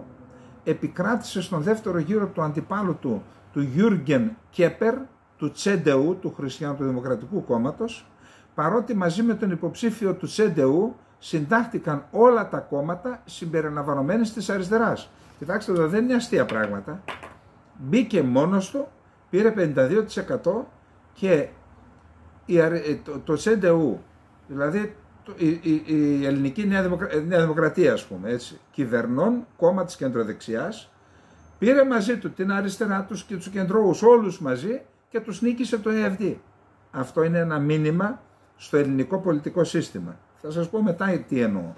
επικράτησε στον δεύτερο γύρο του αντιπάλου του Γιούργκεν Κέπερ, του CDU, του Χριστιανοδημοκρατικού Κόμματος, παρότι μαζί με τον υποψήφιο του CDU συντάχτηκαν όλα τα κόμματα συμπεριλαμβανομένης της αριστεράς. Κοιτάξτε, εδώ δεν είναι αστεία πράγματα. Μπήκε μόνος του, πήρε 52% και το CDU, δηλαδή η ελληνική Νέα Δημοκρατία, ας πούμε, έτσι, κυβερνών, κόμμα της κεντροδεξιάς, πήρε μαζί του την αριστερά τους και τους κεντρώους όλους μαζί και τους νίκησε το AfD. Αυτό είναι ένα μήνυμα στο ελληνικό πολιτικό σύστημα. Θα σας πω μετά τι εννοώ.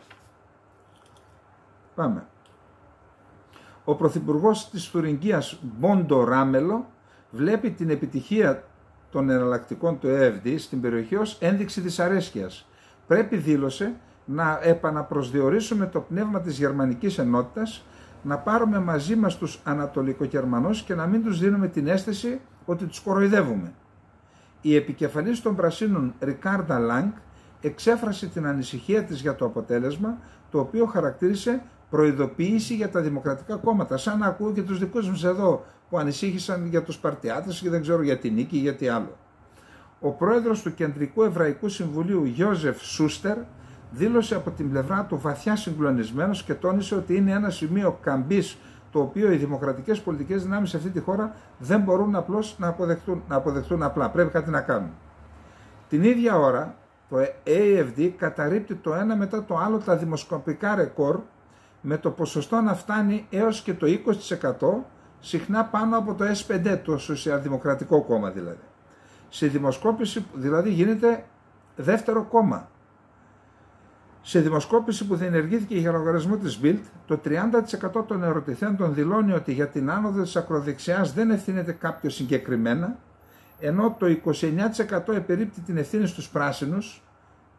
Πάμε. Ο πρωθυπουργός της Θουρινγκίας Μποντο Ράμελο βλέπει την επιτυχία των εναλλακτικών του AfD στην περιοχή ως ένδειξη δυσαρέσκειας. Πρέπει, δήλωσε, να επαναπροσδιορίσουμε το πνεύμα της γερμανικής ενότητας, να πάρουμε μαζί μας τους Ανατολικογερμανούς και να μην τους δίνουμε την αίσθηση ότι τους κοροϊδεύουμε. Η επικεφαλής των Πρασίνων Ρικάρντα Λαγκ εξέφρασε την ανησυχία της για το αποτέλεσμα, το οποίο χαρακτήρισε προειδοποίηση για τα δημοκρατικά κόμματα, σαν να ακούω και τους δικούς μας εδώ που ανησύχησαν για τους παρτιάτες και δεν ξέρω για την νίκη ή για τι άλλο. Ο πρόεδρος του Κεντρικού Εβραϊκού Συμβουλίου Γιώζεφ Σούστερ δήλωσε από την πλευρά του βαθιά συγκλονισμένος και τόνισε ότι είναι ένα σημείο καμπής το οποίο οι δημοκρατικές πολιτικές δυνάμεις σε αυτή τη χώρα δεν μπορούν απλώς να αποδεχτούν απλά, πρέπει κάτι να κάνουν. Την ίδια ώρα το AFD καταρρίπτει το ένα μετά το άλλο τα δημοσκοπικά ρεκόρ, με το ποσοστό να φτάνει έως και το 20%, συχνά πάνω από το S5, το Σοσιαλδημοκρατικό Κόμμα δηλαδή. Σε δημοσκόπηση, δηλαδή γίνεται δεύτερο κόμμα. Σε δημοσκόπηση που διενεργήθηκε για λογαριασμό της Bild, το 30% των ερωτηθέντων δηλώνει ότι για την άνοδο της ακροδεξιάς δεν ευθύνεται κάποιο συγκεκριμένα, ενώ το 29% επερίπτει την ευθύνη στους πράσινους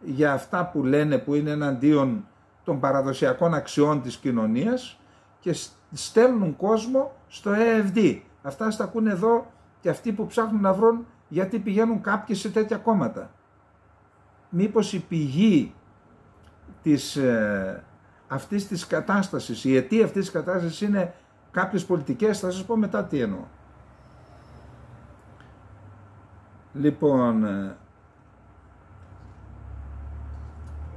για αυτά που λένε που είναι εναντίον των παραδοσιακών αξιών της κοινωνίας και στέλνουν κόσμο στο AFD. Αυτά στα ακούνε εδώ και αυτοί που ψάχνουν να βρουν γιατί πηγαίνουν κάποιοι σε τέτοια κόμματα. Μήπως η πηγή αυτής της κατάστασης, η αιτία αυτής της κατάστασης είναι κάποιες πολιτικές, θα σας πω μετά τι εννοώ. Λοιπόν,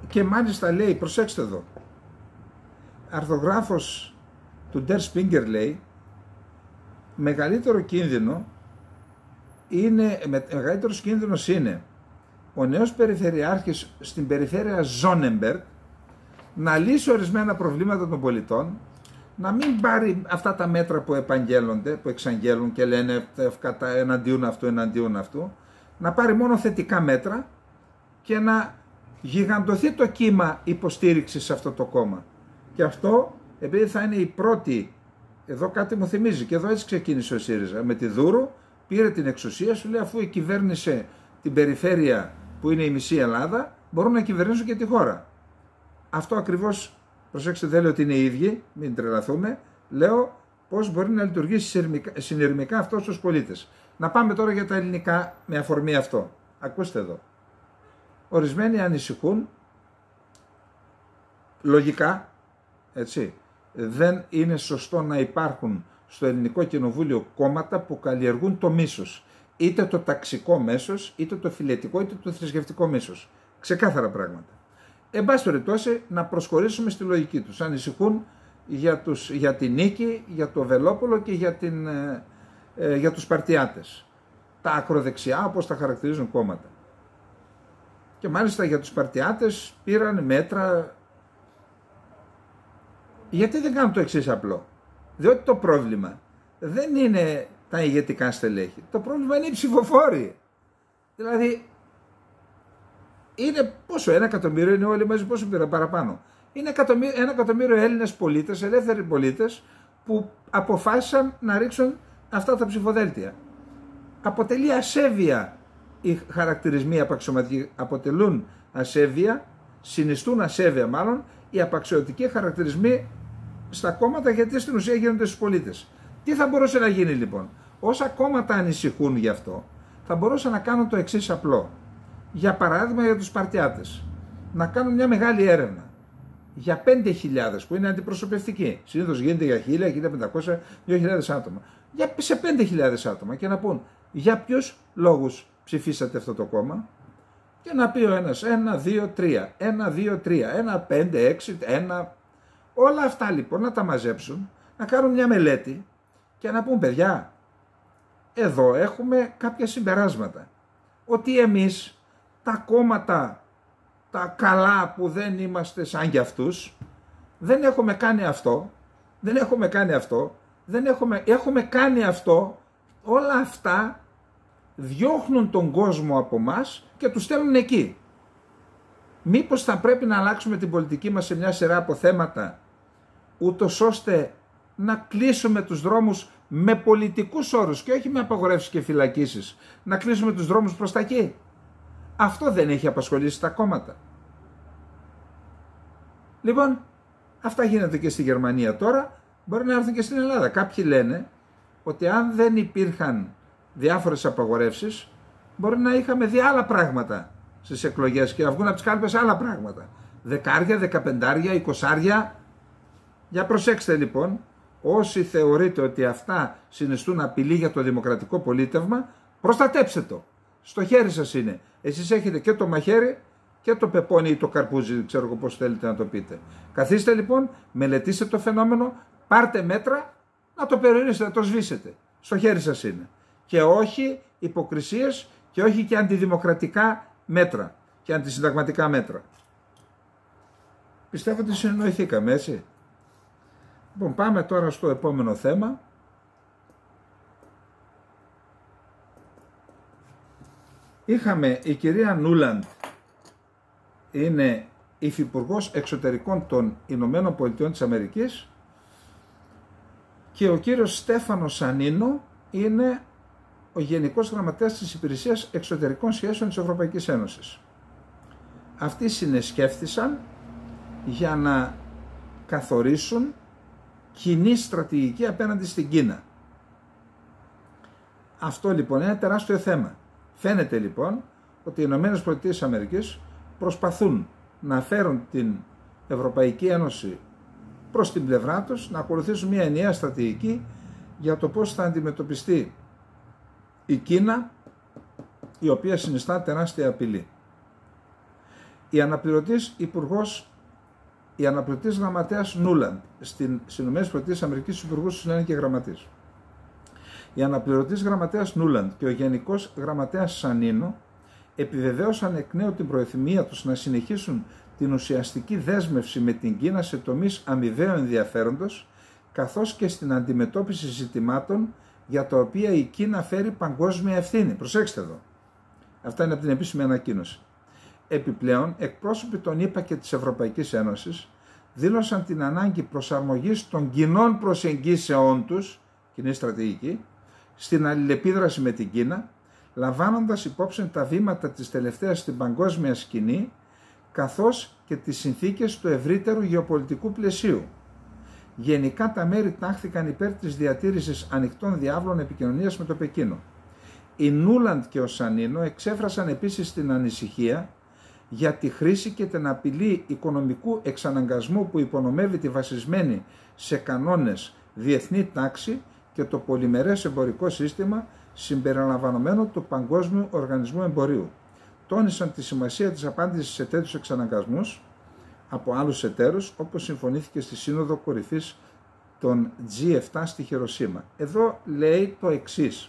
και μάλιστα λέει, προσέξτε εδώ, αρθρογράφος του Der Spiegel λέει, μεγαλύτερος κίνδυνος είναι ο νέος περιφερειάρχης στην περιφέρεια Ζόνεμπεργκ να λύσει ορισμένα προβλήματα των πολιτών, να μην πάρει αυτά τα μέτρα που επαγγέλλονται, που εξαγγέλουν και λένε εναντίον αυτού, εναντίον αυτού, να πάρει μόνο θετικά μέτρα και να γιγαντωθεί το κύμα υποστήριξης σε αυτό το κόμμα. Και αυτό, επειδή θα είναι η πρώτη, εδώ κάτι μου θυμίζει, και εδώ έτσι ξεκίνησε ο ΣΥΡΙΖΑ, με τη Δούρου, πήρε την εξουσία, σου λέει, αφού η κυβέρνησε την περιφέρεια που είναι η μισή Ελλάδα, μπορούν να κυβερνήσουν και τη χώρα. Αυτό ακριβώς, προσέξτε, δεν λέω ότι είναι οι ίδιοι, μην τρελαθούμε, λέω πώς μπορεί να λειτουργήσει συνειρμικά αυτό στους πολίτες. Να πάμε τώρα για τα ελληνικά με αφορμή αυτό. Ακούστε εδώ. Ορισμένοι ανησυχούν, λογικά, έτσι, δεν είναι σωστό να υπάρχουν στο ελληνικό κοινοβούλιο κόμματα που καλλιεργούν το μίσος. Είτε το ταξικό μίσος, είτε το φιλετικό, είτε το θρησκευτικό μίσος. Ξεκάθαρα πράγματα. Εν πάση περιπτώσει, να προσχωρήσουμε στη λογική τους. Ανησυχούν για τη Νίκη, για το Βελόπουλο και για τους Σπαρτιάτες. Τα ακροδεξιά, όπως τα χαρακτηρίζουν κόμματα. Και μάλιστα για τους Σπαρτιάτες πήραν μέτρα. Γιατί δεν κάνουν το εξής απλό? Διότι το πρόβλημα δεν είναι τα ηγετικά στελέχη. Το πρόβλημα είναι οι ψηφοφόροι. Δηλαδή, είναι πόσο, 1 εκατομμύριο είναι όλοι μαζί, πόσο πήρα παραπάνω. Είναι 1 εκατομμύριο Έλληνες πολίτες, ελεύθεροι πολίτες, που αποφάσισαν να ρίξουν αυτά τα ψηφοδέλτια. Αποτελεί ασέβεια οι χαρακτηρισμοί απαξιωματικοί. Αποτελούν ασέβεια, συνιστούν ασέβεια μάλλον, οι απαξιωτικοί χαρακτηρισμοί στα κόμματα, γιατί στην ουσία γίνονται στους πολίτες. Τι θα μπορούσε να γίνει λοιπόν? Όσα κόμματα ανησυχούν γι' αυτό, θα μπορούσαν να κάνουν το εξής απλό. Για παράδειγμα, για τους Σπαρτιάτες, να κάνουν μια μεγάλη έρευνα για 5.000 που είναι αντιπροσωπευτική. Συνήθως γίνεται για 1.000, 1.500, 2.000 άτομα. Σε 5.000 άτομα, και να πούν για ποιους λόγους ψηφίσατε αυτό το κόμμα, και να πει ο ένας 1, 2, 3, 1, 2, 3, 1, 5, 6, 1. Όλα αυτά λοιπόν να τα μαζέψουν, να κάνουν μια μελέτη και να πούν, παιδιά, εδώ έχουμε κάποια συμπεράσματα. Ότι εμείς τα κόμματα, τα καλά που δεν είμαστε σαν κι αυτούς, δεν έχουμε κάνει αυτό, δεν έχουμε κάνει αυτό, έχουμε κάνει αυτό, όλα αυτά διώχνουν τον κόσμο από μας και τους στέλνουν εκεί. Μήπως θα πρέπει να αλλάξουμε την πολιτική μας σε μια σειρά από θέματα, ούτως ώστε να κλείσουμε τους δρόμους με πολιτικούς όρους και όχι με απαγορεύσεις και φυλακίσεις, να κλείσουμε τους δρόμους προς τα εκεί? Αυτό δεν έχει απασχολήσει τα κόμματα. Λοιπόν, αυτά γίνεται και στη Γερμανία τώρα, μπορεί να έρθουν και στην Ελλάδα. Κάποιοι λένε ότι αν δεν υπήρχαν διάφορες απαγορεύσεις, μπορεί να είχαμε δει άλλα πράγματα στις εκλογές και να βγουν από τις κάλπες άλλα πράγματα. 10, 15, 20. Για προσέξτε λοιπόν, όσοι θεωρείτε ότι αυτά συνιστούν απειλή για το δημοκρατικό πολίτευμα, προστατέψτε το. Στο χέρι σας είναι. Εσείς έχετε και το μαχαίρι και το πεπόνι ή το καρπούζι, ξέρω εγώ πώς θέλετε να το πείτε. Καθίστε λοιπόν, μελετήστε το φαινόμενο, πάρτε μέτρα να το περιορίσετε, να το σβήσετε. Στο χέρι σας είναι. Και όχι υποκρισίες και όχι και αντιδημοκρατικά μέτρα και αντισυνταγματικά μέτρα. Πιστεύω ότι συνεννοηθήκαμε, έτσι. Λοιπόν, πάμε τώρα στο επόμενο θέμα. Είχαμε, η κυρία Νούλαντ είναι υφυπουργός εξωτερικών των Ηνωμένων Πολιτειών της Αμερικής και ο κύριος Στέφανος Σανίνο είναι ο Γενικός Γραμματέας της Υπηρεσίας Εξωτερικών Σχέσεων της Ευρωπαϊκής Ένωσης. Αυτοί συνεσκέφθησαν για να καθορίσουν κοινή στρατηγική απέναντι στην Κίνα. Αυτό λοιπόν είναι ένα τεράστιο θέμα. Φαίνεται λοιπόν ότι οι ΗΠΑ προσπαθούν να φέρουν την Ευρωπαϊκή Ένωση προς την πλευρά τους, να ακολουθήσουν μια ενιαία στρατηγική για το πώς θα αντιμετωπιστεί η Κίνα, η οποία συνιστά τεράστια απειλή. Η αναπληρωτής γραμματέας Νούλαντ, στις ΗΠΑ υπουργός τους λένε και γραμματής. Η αναπληρωτής γραμματέας Νούλαντ και ο γενικός γραμματέας Σανίνο επιβεβαίωσαν εκ νέου την προθυμία τους να συνεχίσουν την ουσιαστική δέσμευση με την Κίνα σε τομείς αμοιβαίου ενδιαφέροντος καθώς και στην αντιμετώπιση ζητημάτων για τα οποία η Κίνα φέρει παγκόσμια ευθύνη. Προσέξτε εδώ. Αυτά είναι από την επίσημη ανακοίνωση. Επιπλέον, εκπρόσωποι των ΗΠΑ και της Ευρωπαϊκής Ένωσης δήλωσαν την ανάγκη προσαρμογής των κοινών προσεγγίσεών τους, κοινή στρατηγική, στην αλληλεπίδραση με την Κίνα, λαμβάνοντας υπόψη τα βήματα της τελευταίας στην παγκόσμια σκηνή, καθώς και τις συνθήκες του ευρύτερου γεωπολιτικού πλαισίου. Γενικά τα μέρη τάχθηκαν υπέρ της διατήρησης ανοιχτών διάβλων επικοινωνίας με το Πεκίνο. Η Νούλαντ και ο Σανίνο εξέφρασαν επίσης την ανησυχία για τη χρήση και την απειλή οικονομικού εξαναγκασμού που υπονομεύει τη βασισμένη σε κανόνες διεθνή τάξη και το πολυμερές εμπορικό σύστημα συμπεριλαμβανομένο του Παγκόσμιου Οργανισμού Εμπορίου. Τόνισαν τη σημασία της απάντησης σε τέτοιους εξαναγκασμούς από άλλους εταίρους, όπως συμφωνήθηκε στη Σύνοδο Κορυφής των G7 στη Χειροσύμα. Εδώ λέει το εξής.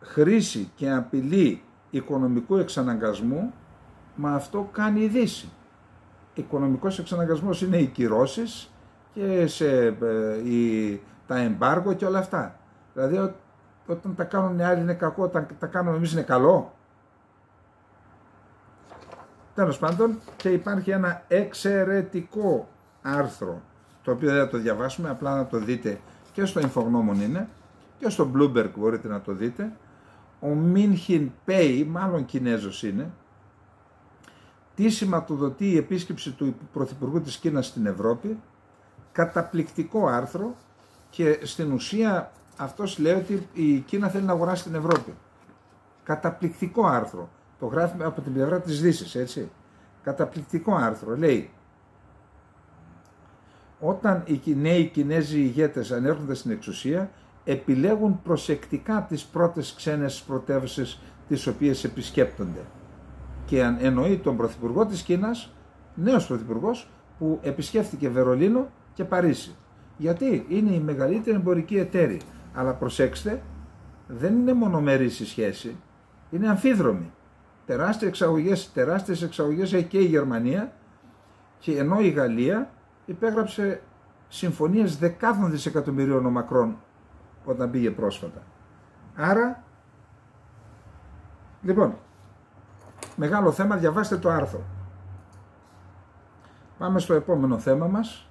Χρήση και απειλή οικονομικού εξαναγκασμού, μα αυτό κάνει η Δύση. Οικονομικός εξαναγκασμός είναι οι κυρώσεις και τα εμπάργο και όλα αυτά. Δηλαδή όταν τα κάνουν οι άλλοι είναι κακό, όταν τα κάνουμε εμείς είναι καλό. Τέλος πάντων, και υπάρχει ένα εξαιρετικό άρθρο, το οποίο δεν θα το διαβάσουμε, απλά να το δείτε και στο Infognomon είναι, και στο Bloomberg μπορείτε να το δείτε. Ο Μίνχιν Πέι, μάλλον Κινέζος είναι, τι σηματοδοτεί η επίσκεψη του Πρωθυπουργού της Κίνας στην Ευρώπη, καταπληκτικό άρθρο, και στην ουσία αυτός λέει ότι η Κίνα θέλει να αγοράσει την Ευρώπη. Καταπληκτικό άρθρο. Το γράφουμε από την πλευρά της Δύσης, έτσι. Καταπληκτικό άρθρο. Λέει, όταν οι νέοι Κινέζοι ηγέτες ανέρχονται στην εξουσία, επιλέγουν προσεκτικά τις πρώτες ξένες πρωτεύουσες τις οποίες επισκέπτονται. Και εννοεί τον Πρωθυπουργό της Κίνας, νέος Πρωθυπουργός, που επισκέφθηκε Βερολίνο και Παρίσι. Γιατί είναι η μεγαλύτερη εμπορική εταίρη. Αλλά προσέξτε, δεν είναι μονομερής η σχέση, είναι αμφίδρομη. Τεράστιες εξαγωγές έχει και η Γερμανία, και ενώ η Γαλλία υπέγραψε συμφωνίες δεκάδων δισεκατομμυρίων ο Μακρόν όταν πήγε πρόσφατα. Άρα, λοιπόν, μεγάλο θέμα, διαβάστε το άρθρο. Πάμε στο επόμενο θέμα μας.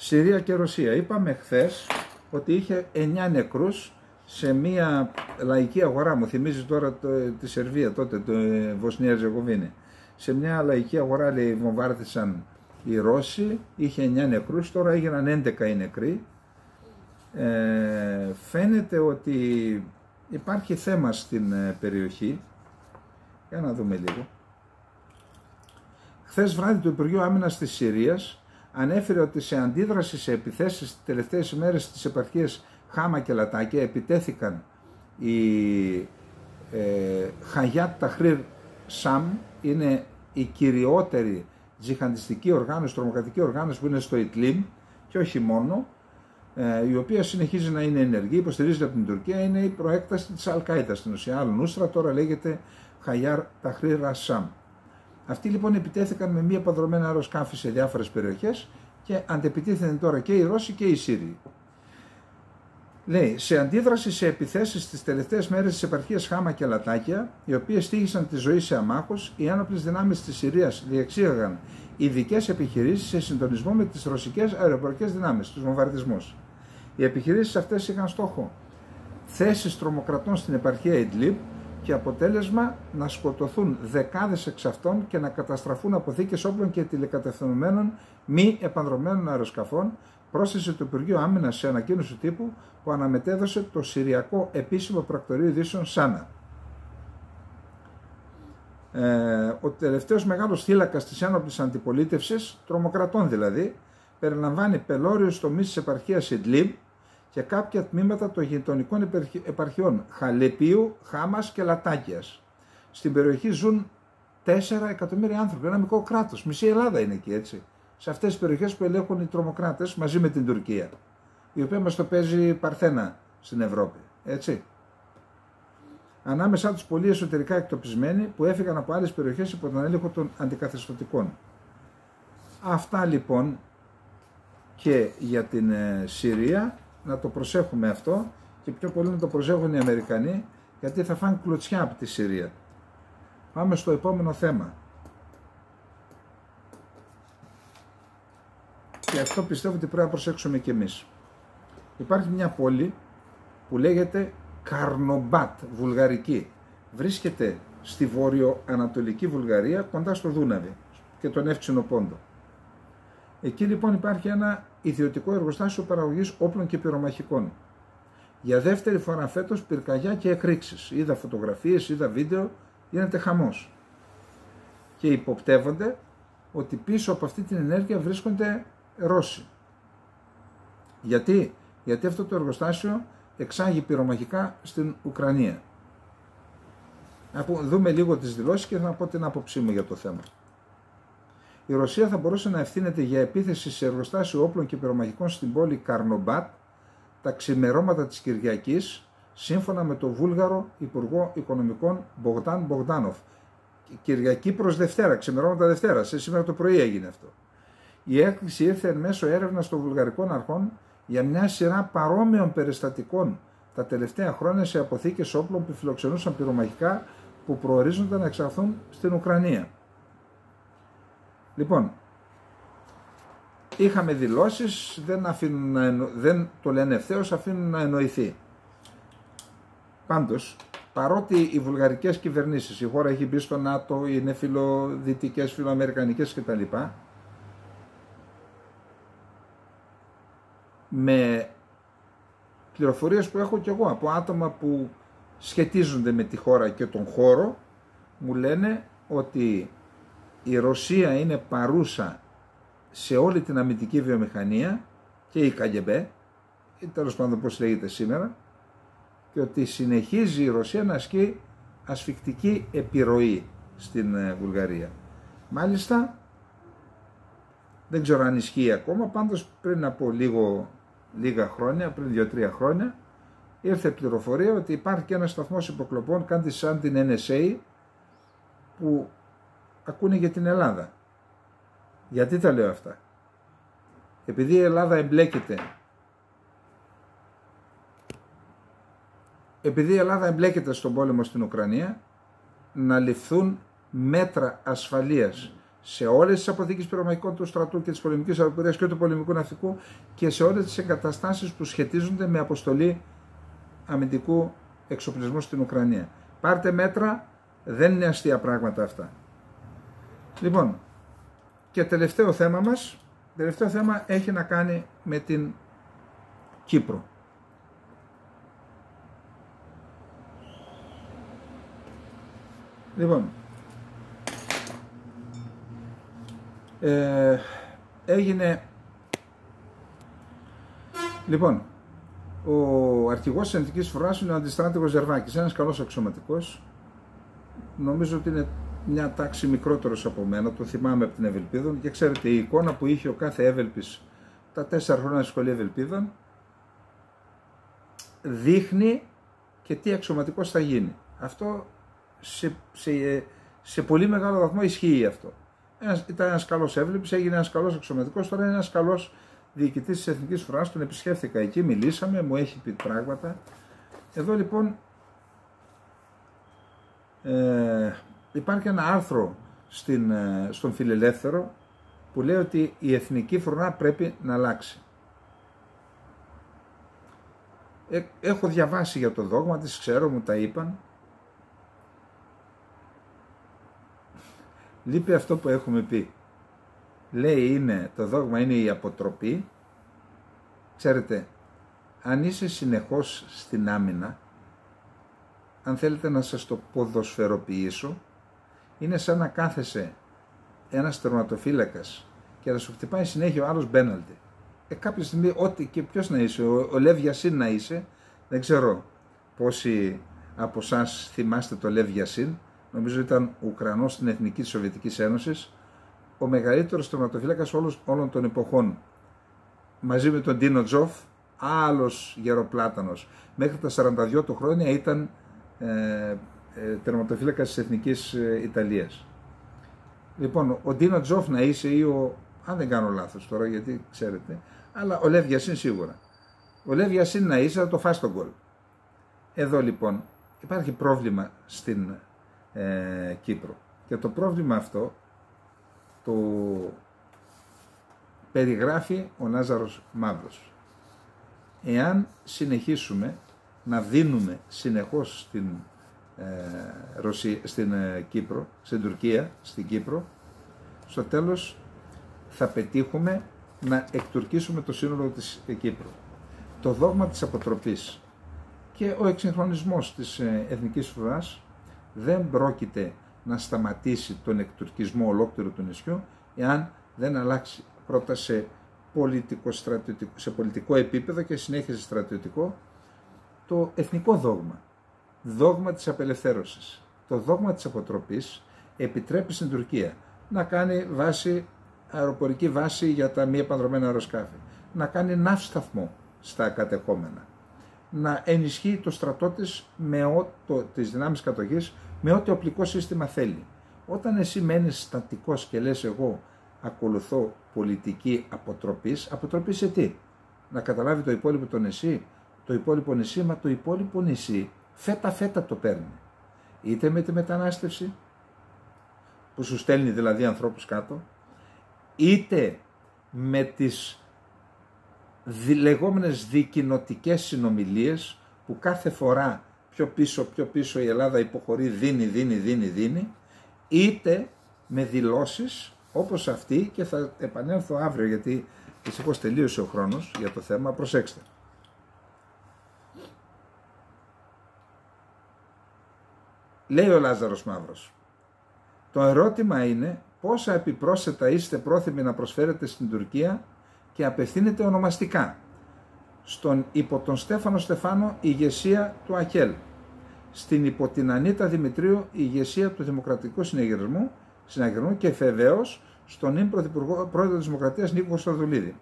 Συρία και Ρωσία. Είπαμε χθες ότι είχε 9 νεκρούς σε μια λαϊκή αγορά, μου θυμίζει τώρα τη Σερβία τότε, το Βοσνία Ερζεγοβίνη. Σε μια λαϊκή αγορά, λέει, βομβάρδισαν οι Ρώσοι, είχε 9 νεκρούς, τώρα έγιναν 11 οι νεκροί. Φαίνεται ότι υπάρχει θέμα στην περιοχή. Για να δούμε λίγο. Χθες βράδυ το Υπουργείο Άμυνας της Συρίας ανέφερε ότι σε αντίδραση σε επιθέσεις τις τελευταίες ημέρες στις επαρχίες Χάμα και Λατάκια επιτέθηκαν οι Χαγιάτ Ταχρήρ Σαμ, είναι η κυριότερη τζιχαντιστική οργάνωση, τρομοκρατική οργάνωση που είναι στο Ιτλίμ και όχι μόνο, η οποία συνεχίζει να είναι ενεργή, υποστηρίζεται από την Τουρκία, είναι η προέκταση της Αλ-Κάιντα στην ουσία, Αλ-Νούστρα, τώρα λέγεται Χαγιάτ Ταχρήρ Σαμ. Αυτοί λοιπόν επιτέθηκαν με μία παδρωμένα αεροσκάφη σε διάφορες περιοχές και αντεπιτίθενται τώρα και οι Ρώσοι και οι Σύριοι. Λέει, σε αντίδραση σε επιθέσεις τις τελευταίες μέρες στις επαρχίες Χάμα και Λατάκια, οι οποίες τύχησαν τη ζωή σε αμάχους, οι ένοπλες δυνάμεις της Συρίας διεξήγαγαν ειδικές επιχειρήσεις σε συντονισμό με τις ρωσικές αεροπορικές δυνάμεις, τους βομβαρδισμούς. Οι επιχειρήσεις αυτές είχαν στόχο θέσεις τρομοκρατών στην επαρχία Ιντλίπ και αποτέλεσμα να σκοτωθούν δεκάδες εξ αυτών και να καταστραφούν αποθήκες όπλων και τηλεκατευθυνωμένων μη επανδρομένων αεροσκαφών, πρόσθεσε το Υπουργείο Άμυνας σε ανακοίνωση τύπου που αναμετέδωσε το Συριακό Επίσημο Πρακτορείο Ειδήσεων ΣΑΝΑ. Ο τελευταίος μεγάλος θύλακας της ένοπλης αντιπολίτευσης, τρομοκρατών δηλαδή, περιλαμβάνει πελώριους τομείς της επαρχίας Ιντλίμ και κάποια τμήματα των γειτονικών επαρχιών Χαλεπίου, Χάμας και Λατάκιας. Στην περιοχή ζουν 4 εκατομμύρια άνθρωποι, ένα μικρό κράτος, μισή Ελλάδα είναι εκεί, έτσι. Σε αυτές τις περιοχές που ελέγχουν οι τρομοκράτες μαζί με την Τουρκία, η οποία μας το παίζει παρθένα στην Ευρώπη, έτσι. ανάμεσά τους πολλοί εσωτερικά εκτοπισμένοι που έφυγαν από άλλες περιοχές υπό τον έλεγχο των αντικαθεστωτικών. Αυτά λοιπόν και για την Συρία, να το προσέχουμε αυτό και πιο πολύ να το προσέχουν οι Αμερικανοί, γιατί θα φάνε κλωτσιά από τη Συρία. Πάμε στο επόμενο θέμα. Και αυτό πιστεύω ότι πρέπει να προσέξουμε κι εμείς. Υπάρχει μια πόλη που λέγεται Καρνομπάτ, βουλγαρική. Βρίσκεται στη βόρειο-ανατολική Βουλγαρία, κοντά στο Δούναβι και τον Εύξηνο Πόντο. Εκεί λοιπόν υπάρχει ένα ιδιωτικό εργοστάσιο παραγωγής όπλων και πυρομαχικών. Για δεύτερη φορά φέτος πυρκαγιά και εκρήξεις. Είδα φωτογραφίες, είδα βίντεο, γίνεται χαμός. Και υποπτεύονται ότι πίσω από αυτή την ενέργεια βρίσκονται Ρώσοι. Γιατί? Γιατί αυτό το εργοστάσιο εξάγει πυρομαχικά στην Ουκρανία. Να δούμε λίγο τις δηλώσεις και θα πω την άποψή μου για το θέμα. Η Ρωσία θα μπορούσε να ευθύνεται για επίθεση σε εργοστάσιο όπλων και πυρομαχικών στην πόλη Καρνομπάτ τα ξημερώματα της Κυριακής, σύμφωνα με τον Βούλγαρο Υπουργό Οικονομικών Μπογκδάν Μπογκδάνοφ. Κυριακή προς Δευτέρα, ξημερώματα Δευτέρα, σήμερα το πρωί έγινε αυτό. Η έκρηξη ήρθε εν μέσω έρευνας των βουλγαρικών αρχών για μια σειρά παρόμοιων περιστατικών τα τελευταία χρόνια σε αποθήκες όπλων που φιλοξενούσαν πυρομαχικά που προορίζονταν να εξαχθούν στην Ουκρανία. Λοιπόν, είχαμε δηλώσεις, δεν το λένε ευθέως, αφήνουν να εννοηθεί. Πάντως, παρότι οι βουλγαρικές κυβερνήσεις, η χώρα έχει μπει στο ΝΑΤΟ, είναι φιλοδυτικές, φιλοαμερικανικές κτλ. Με πληροφορίες που έχω κι εγώ από άτομα που σχετίζονται με τη χώρα και τον χώρο, μου λένε ότι η Ρωσία είναι παρούσα σε όλη την αμυντική βιομηχανία και η ΚΑΓΕΜΠΕ, τέλος πάντων πώς λέγεται σήμερα, και ότι συνεχίζει η Ρωσία να ασκεί ασφικτική επιρροή στην Βουλγαρία. Μάλιστα, δεν ξέρω αν ισχύει ακόμα, πάντως πριν από λίγα χρόνια, πριν 2-3 χρόνια, ήρθε πληροφορία ότι υπάρχει και ένας σταθμός υποκλοπών, κάτι σαν την NSA, που ακούνε για την Ελλάδα. Γιατί τα λέω αυτά? Επειδή η Ελλάδα εμπλέκεται. Επειδή η Ελλάδα εμπλέκεται στον πόλεμο στην Ουκρανία, να ληφθούν μέτρα ασφαλείας σε όλες τις αποθήκες πυρομαχικών του στρατού και της πολεμικής αεροπορίας και του πολεμικού ναυτικού και σε όλες τις εγκαταστάσεις που σχετίζονται με αποστολή αμυντικού εξοπλισμού στην Ουκρανία. Πάρτε μέτρα, δεν είναι αστεία πράγματα αυτά. Λοιπόν, και τελευταίο θέμα μας, τελευταίο θέμα έχει να κάνει με την Κύπρο. Λοιπόν, λοιπόν, ο αρχηγός της Εθνικής Φρουράς είναι ο αντιστράτηγος Ζερβάκης, ένας καλός αξιωματικός, νομίζω ότι είναι μια τάξη μικρότερος από μένα, το θυμάμαι από την Ευελπίδων και ξέρετε η εικόνα που είχε ο κάθε Ευελπής τα 4 χρόνια στη σχολή Ευελπίδων δείχνει και τι αξιωματικός θα γίνει. Αυτό σε πολύ μεγάλο βαθμό ισχύει αυτό. Ήταν ένας καλός Ευελπής, έγινε ένας καλός αξιωματικός, τώρα είναι ένας καλός διοικητής της Εθνικής Φρουράς, τον επισκέφθηκα εκεί, μιλήσαμε, μου έχει πει πράγματα. Εδώ λοιπόν υπάρχει ένα άρθρο στον Φιλελεύθερο που λέει ότι η Εθνική Φρουρά πρέπει να αλλάξει. Έχω διαβάσει για το δόγμα της, ξέρω, μου τα είπαν. Λείπει αυτό που έχουμε πει. Λέει το δόγμα είναι η αποτροπή. Ξέρετε, αν είσαι συνεχώς στην άμυνα, αν θέλετε να σας το ποδοσφαιροποιήσω, είναι σαν να κάθεσαι ένας τερματοφύλακας και να σου χτυπάει συνέχεια ο άλλος μπέναλτι. Κάποια στιγμή, ό,τι και ποιος να είσαι, ο Λεύ Γιασίν να είσαι, δεν ξέρω πόσοι από εσάς θυμάστε το Λεύ Γιασίν, νομίζω ήταν Ουκρανός στην Εθνική της Σοβιετικής Ένωσης, ο μεγαλύτερος τερματοφύλακας όλων των εποχών. Μαζί με τον Ντίνο Τζοφ, άλλος γεροπλάτανος. Μέχρι τα 42 του χρόνια ήταν τερματοφύλακας της Εθνικής Ιταλίας. Λοιπόν, ο Ντίνο Τζόφνα είσαι ή ο... αν δεν κάνω λάθος τώρα γιατί ξέρετε, αλλά ο Λεβ Γιασίν σίγουρα. Ο Λεβ Γιασίν να είσαι θα το φας τον γκολ. Εδώ λοιπόν υπάρχει πρόβλημα στην Κύπρο. Και το πρόβλημα αυτό το περιγράφει ο Νάζαρος Μαύρος. Εάν συνεχίσουμε να δίνουμε συνεχώς στην, Ρωσία, στην Κύπρο, στην Τουρκία, στην Κύπρο, στο τέλος θα πετύχουμε να εκτουρκίσουμε το σύνολο της Κύπρου. Το δόγμα της αποτροπής και ο εξυγχρονισμός της εθνικής φρουράς δεν πρόκειται να σταματήσει τον εκτουρκισμό ολόκληρου του νησιού εάν δεν αλλάξει πρώτα σε πολιτικό επίπεδο και συνέχεια σε στρατιωτικό το εθνικό δόγμα, δόγμα της απελευθέρωσης. Το δόγμα της αποτροπής επιτρέπει στην Τουρκία να κάνει βάση, αεροπορική βάση για τα μη επανδρομένα αεροσκάφη, να κάνει ναύσταθμό στα κατεχόμενα, να ενισχύει το στρατό της με τις δυνάμεις κατοχής με ό,τι οπλικό σύστημα θέλει. Όταν εσύ μένεις στατικός και λες εγώ ακολουθώ πολιτική αποτροπής, αποτροπής σε τι? Να καταλάβει το υπόλοιπο το νησί, το υπόλοιπο νησί, μα το υπόλοιπο νησί φέτα-φέτα το παίρνει. Είτε με τη μετανάστευση που σου στέλνει δηλαδή ανθρώπους κάτω, είτε με τις λεγόμενες δικοινοτικές συνομιλίες που κάθε φορά πιο πίσω η Ελλάδα υποχωρεί, δίνει, είτε με δηλώσεις όπως αυτή, και θα επανέλθω αύριο γιατί δυστυχώς τελείωσε ο χρόνος για το θέμα, προσέξτε. Λέει ο Λάζαρος Μαύρος, το ερώτημα είναι πόσα επιπρόσθετα είστε πρόθυμοι να προσφέρετε στην Τουρκία, και απευθύνεται ονομαστικά στον υπό τον Στέφανο Στεφάνο ηγεσία του ΑΚΕΛ, στην υπό την Ανίτα Δημητρίου ηγεσία του Δημοκρατικού Συναγερμού και βεβαίως στον ίν Πρόεδρο της Δημοκρατίας Νίκο Κωνσταντουλίδη.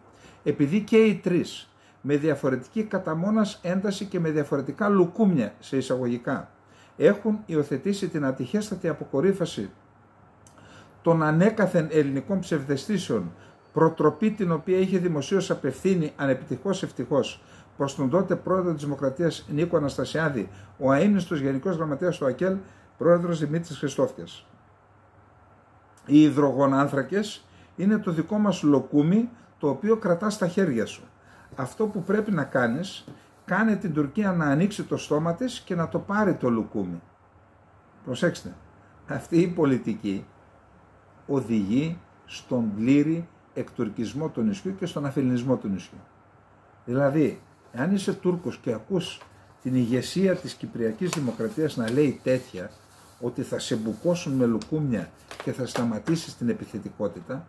Επειδή και οι τρεις με διαφορετική καταμόνας ένταση και με διαφορετικά λουκούμια σε εισαγωγικά έχουν υιοθετήσει την ατυχέστατη αποκορύφαση των ανέκαθεν ελληνικών ψευδεστήσεων, προτροπή την οποία είχε δημοσίως απευθύνει ανεπιτυχώς ευτυχώς προς τον τότε πρόεδρο της Δημοκρατίας Νίκο Αναστασιάδη, ο αείμνηστος Γενικός Γραμματέας του ΑΚΕΛ, πρόεδρος Δημήτρης Χριστόφιας. Οι υδρογονάνθρακες είναι το δικό μας λοκούμι, το οποίο κρατάς στα χέρια σου. Αυτό που πρέπει να κάνεις, κάνε την Τουρκία να ανοίξει το στόμα της και να το πάρει το λουκούμι. Προσέξτε, αυτή η πολιτική οδηγεί στον πλήρη εκτουρκισμό του νησιού και στον αφελινισμό του νησιού. Δηλαδή, αν είσαι Τούρκος και ακούς την ηγεσία της Κυπριακής Δημοκρατίας να λέει τέτοια, ότι θα σε μπουκώσουν με λουκούμια και θα σταματήσεις την επιθετικότητα,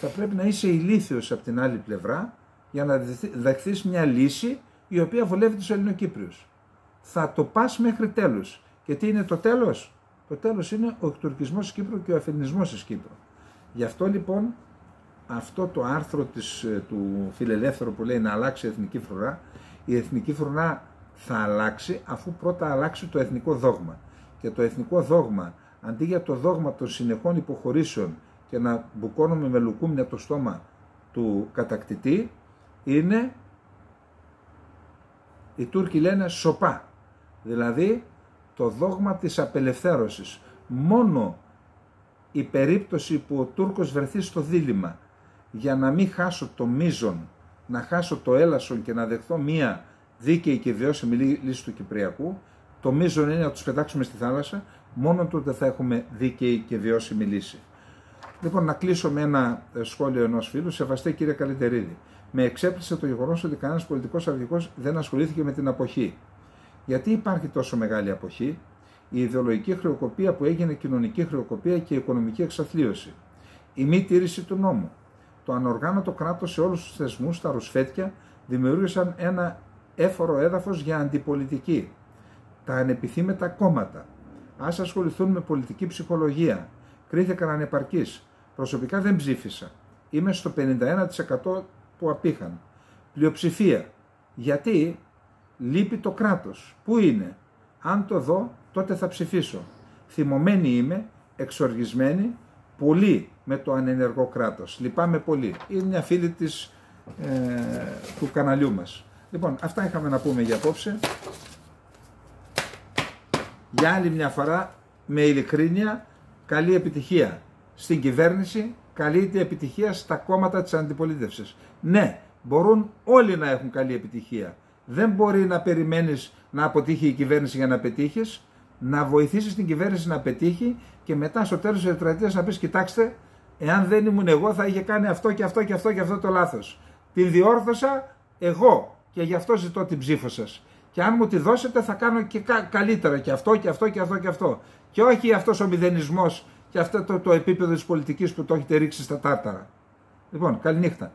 θα πρέπει να είσαι ηλίθιος από την άλλη πλευρά για να δεχθείς μια λύση η οποία βολεύει τους Ελληνοκύπριους. Θα το πας μέχρι τέλους. Και τι είναι το τέλος? Το τέλος είναι ο εκτουρκισμός της Κύπρου και ο αφελινισμός της Κύπρου. Γι' αυτό λοιπόν αυτό το άρθρο του Φιλελεύθερου που λέει να αλλάξει η εθνική φρουρά, η εθνική φρουρά θα αλλάξει αφού πρώτα αλλάξει το εθνικό δόγμα. Και το εθνικό δόγμα, αντί για το δόγμα των συνεχών υποχωρήσεων και να μπουκώνουμε με λουκούμια το στόμα του κατακτητή, είναι, οι Τούρκοι λένε, σοπά. Δηλαδή το δόγμα της απελευθέρωσης. Μόνο η περίπτωση που ο Τούρκος βρεθεί στο δίλημμα, για να μην χάσω το μίζον, να χάσω το έλασον και να δεχθώ μία δίκαιη και βιώσιμη λύση του Κυπριακού, το μίζον είναι να τους πετάξουμε στη θάλασσα, μόνο τότε θα έχουμε δίκαιη και βιώσιμη λύση. Λοιπόν, να κλείσω με ένα σχόλιο ενός φίλου. Σεβαστέ κύριε Καλυτερίδη, με εξέπλησε το γεγονός ότι κανένας πολιτικός αρχηγός δεν ασχολήθηκε με την αποχή. Γιατί υπάρχει τόσο μεγάλη αποχή? Η ιδεολογική χρεοκοπία που έγινε κοινωνική χρεοκοπία και η οικονομική εξαθλίωση. Η μη τήρηση του νόμου. Το ανοργάνωτο κράτος σε όλους τους θεσμούς, τα ρουσφέτια, δημιούργησαν ένα έφορο έδαφος για αντιπολιτική. Τα ανεπιθύμητα κόμματα. Ας ασχοληθούν με πολιτική ψυχολογία. Κρίθηκαν ανεπαρκείς. Προσωπικά δεν ψήφισα. Είμαι στο 51% που απήχαν. Πλειοψηφία. Γιατί λείπει το κράτος. Πού είναι? Αν το δω, τότε θα ψηφίσω. Θυμωμένη είμαι, εξοργισμένη, πολύ με το ανενεργό κράτος. Λυπάμαι πολύ. Είναι μια φίλη της, του καναλιού μας. Λοιπόν, αυτά είχαμε να πούμε για απόψε. Για άλλη μια φορά, με ειλικρίνεια, καλή επιτυχία στην κυβέρνηση, καλή επιτυχία στα κόμματα της αντιπολίτευσης. Ναι, μπορούν όλοι να έχουν καλή επιτυχία. Δεν μπορεί να περιμένεις να αποτύχει η κυβέρνηση για να πετύχεις, να βοηθήσεις την κυβέρνηση να πετύχει και μετά στο τέλος της τετραετίας να πεις «Κοιτάξτε, εάν δεν ήμουν εγώ θα είχε κάνει αυτό και αυτό και αυτό και αυτό το λάθος. Την διόρθωσα εγώ και γι' αυτό ζητώ την ψήφο σας. Και αν μου τη δώσετε θα κάνω και καλύτερα και αυτό και αυτό και αυτό και αυτό». Και όχι αυτός ο μηδενισμός και αυτό το επίπεδο της πολιτικής που το έχετε ρίξει στα τάρταρα. Λοιπόν, καληνύχτα.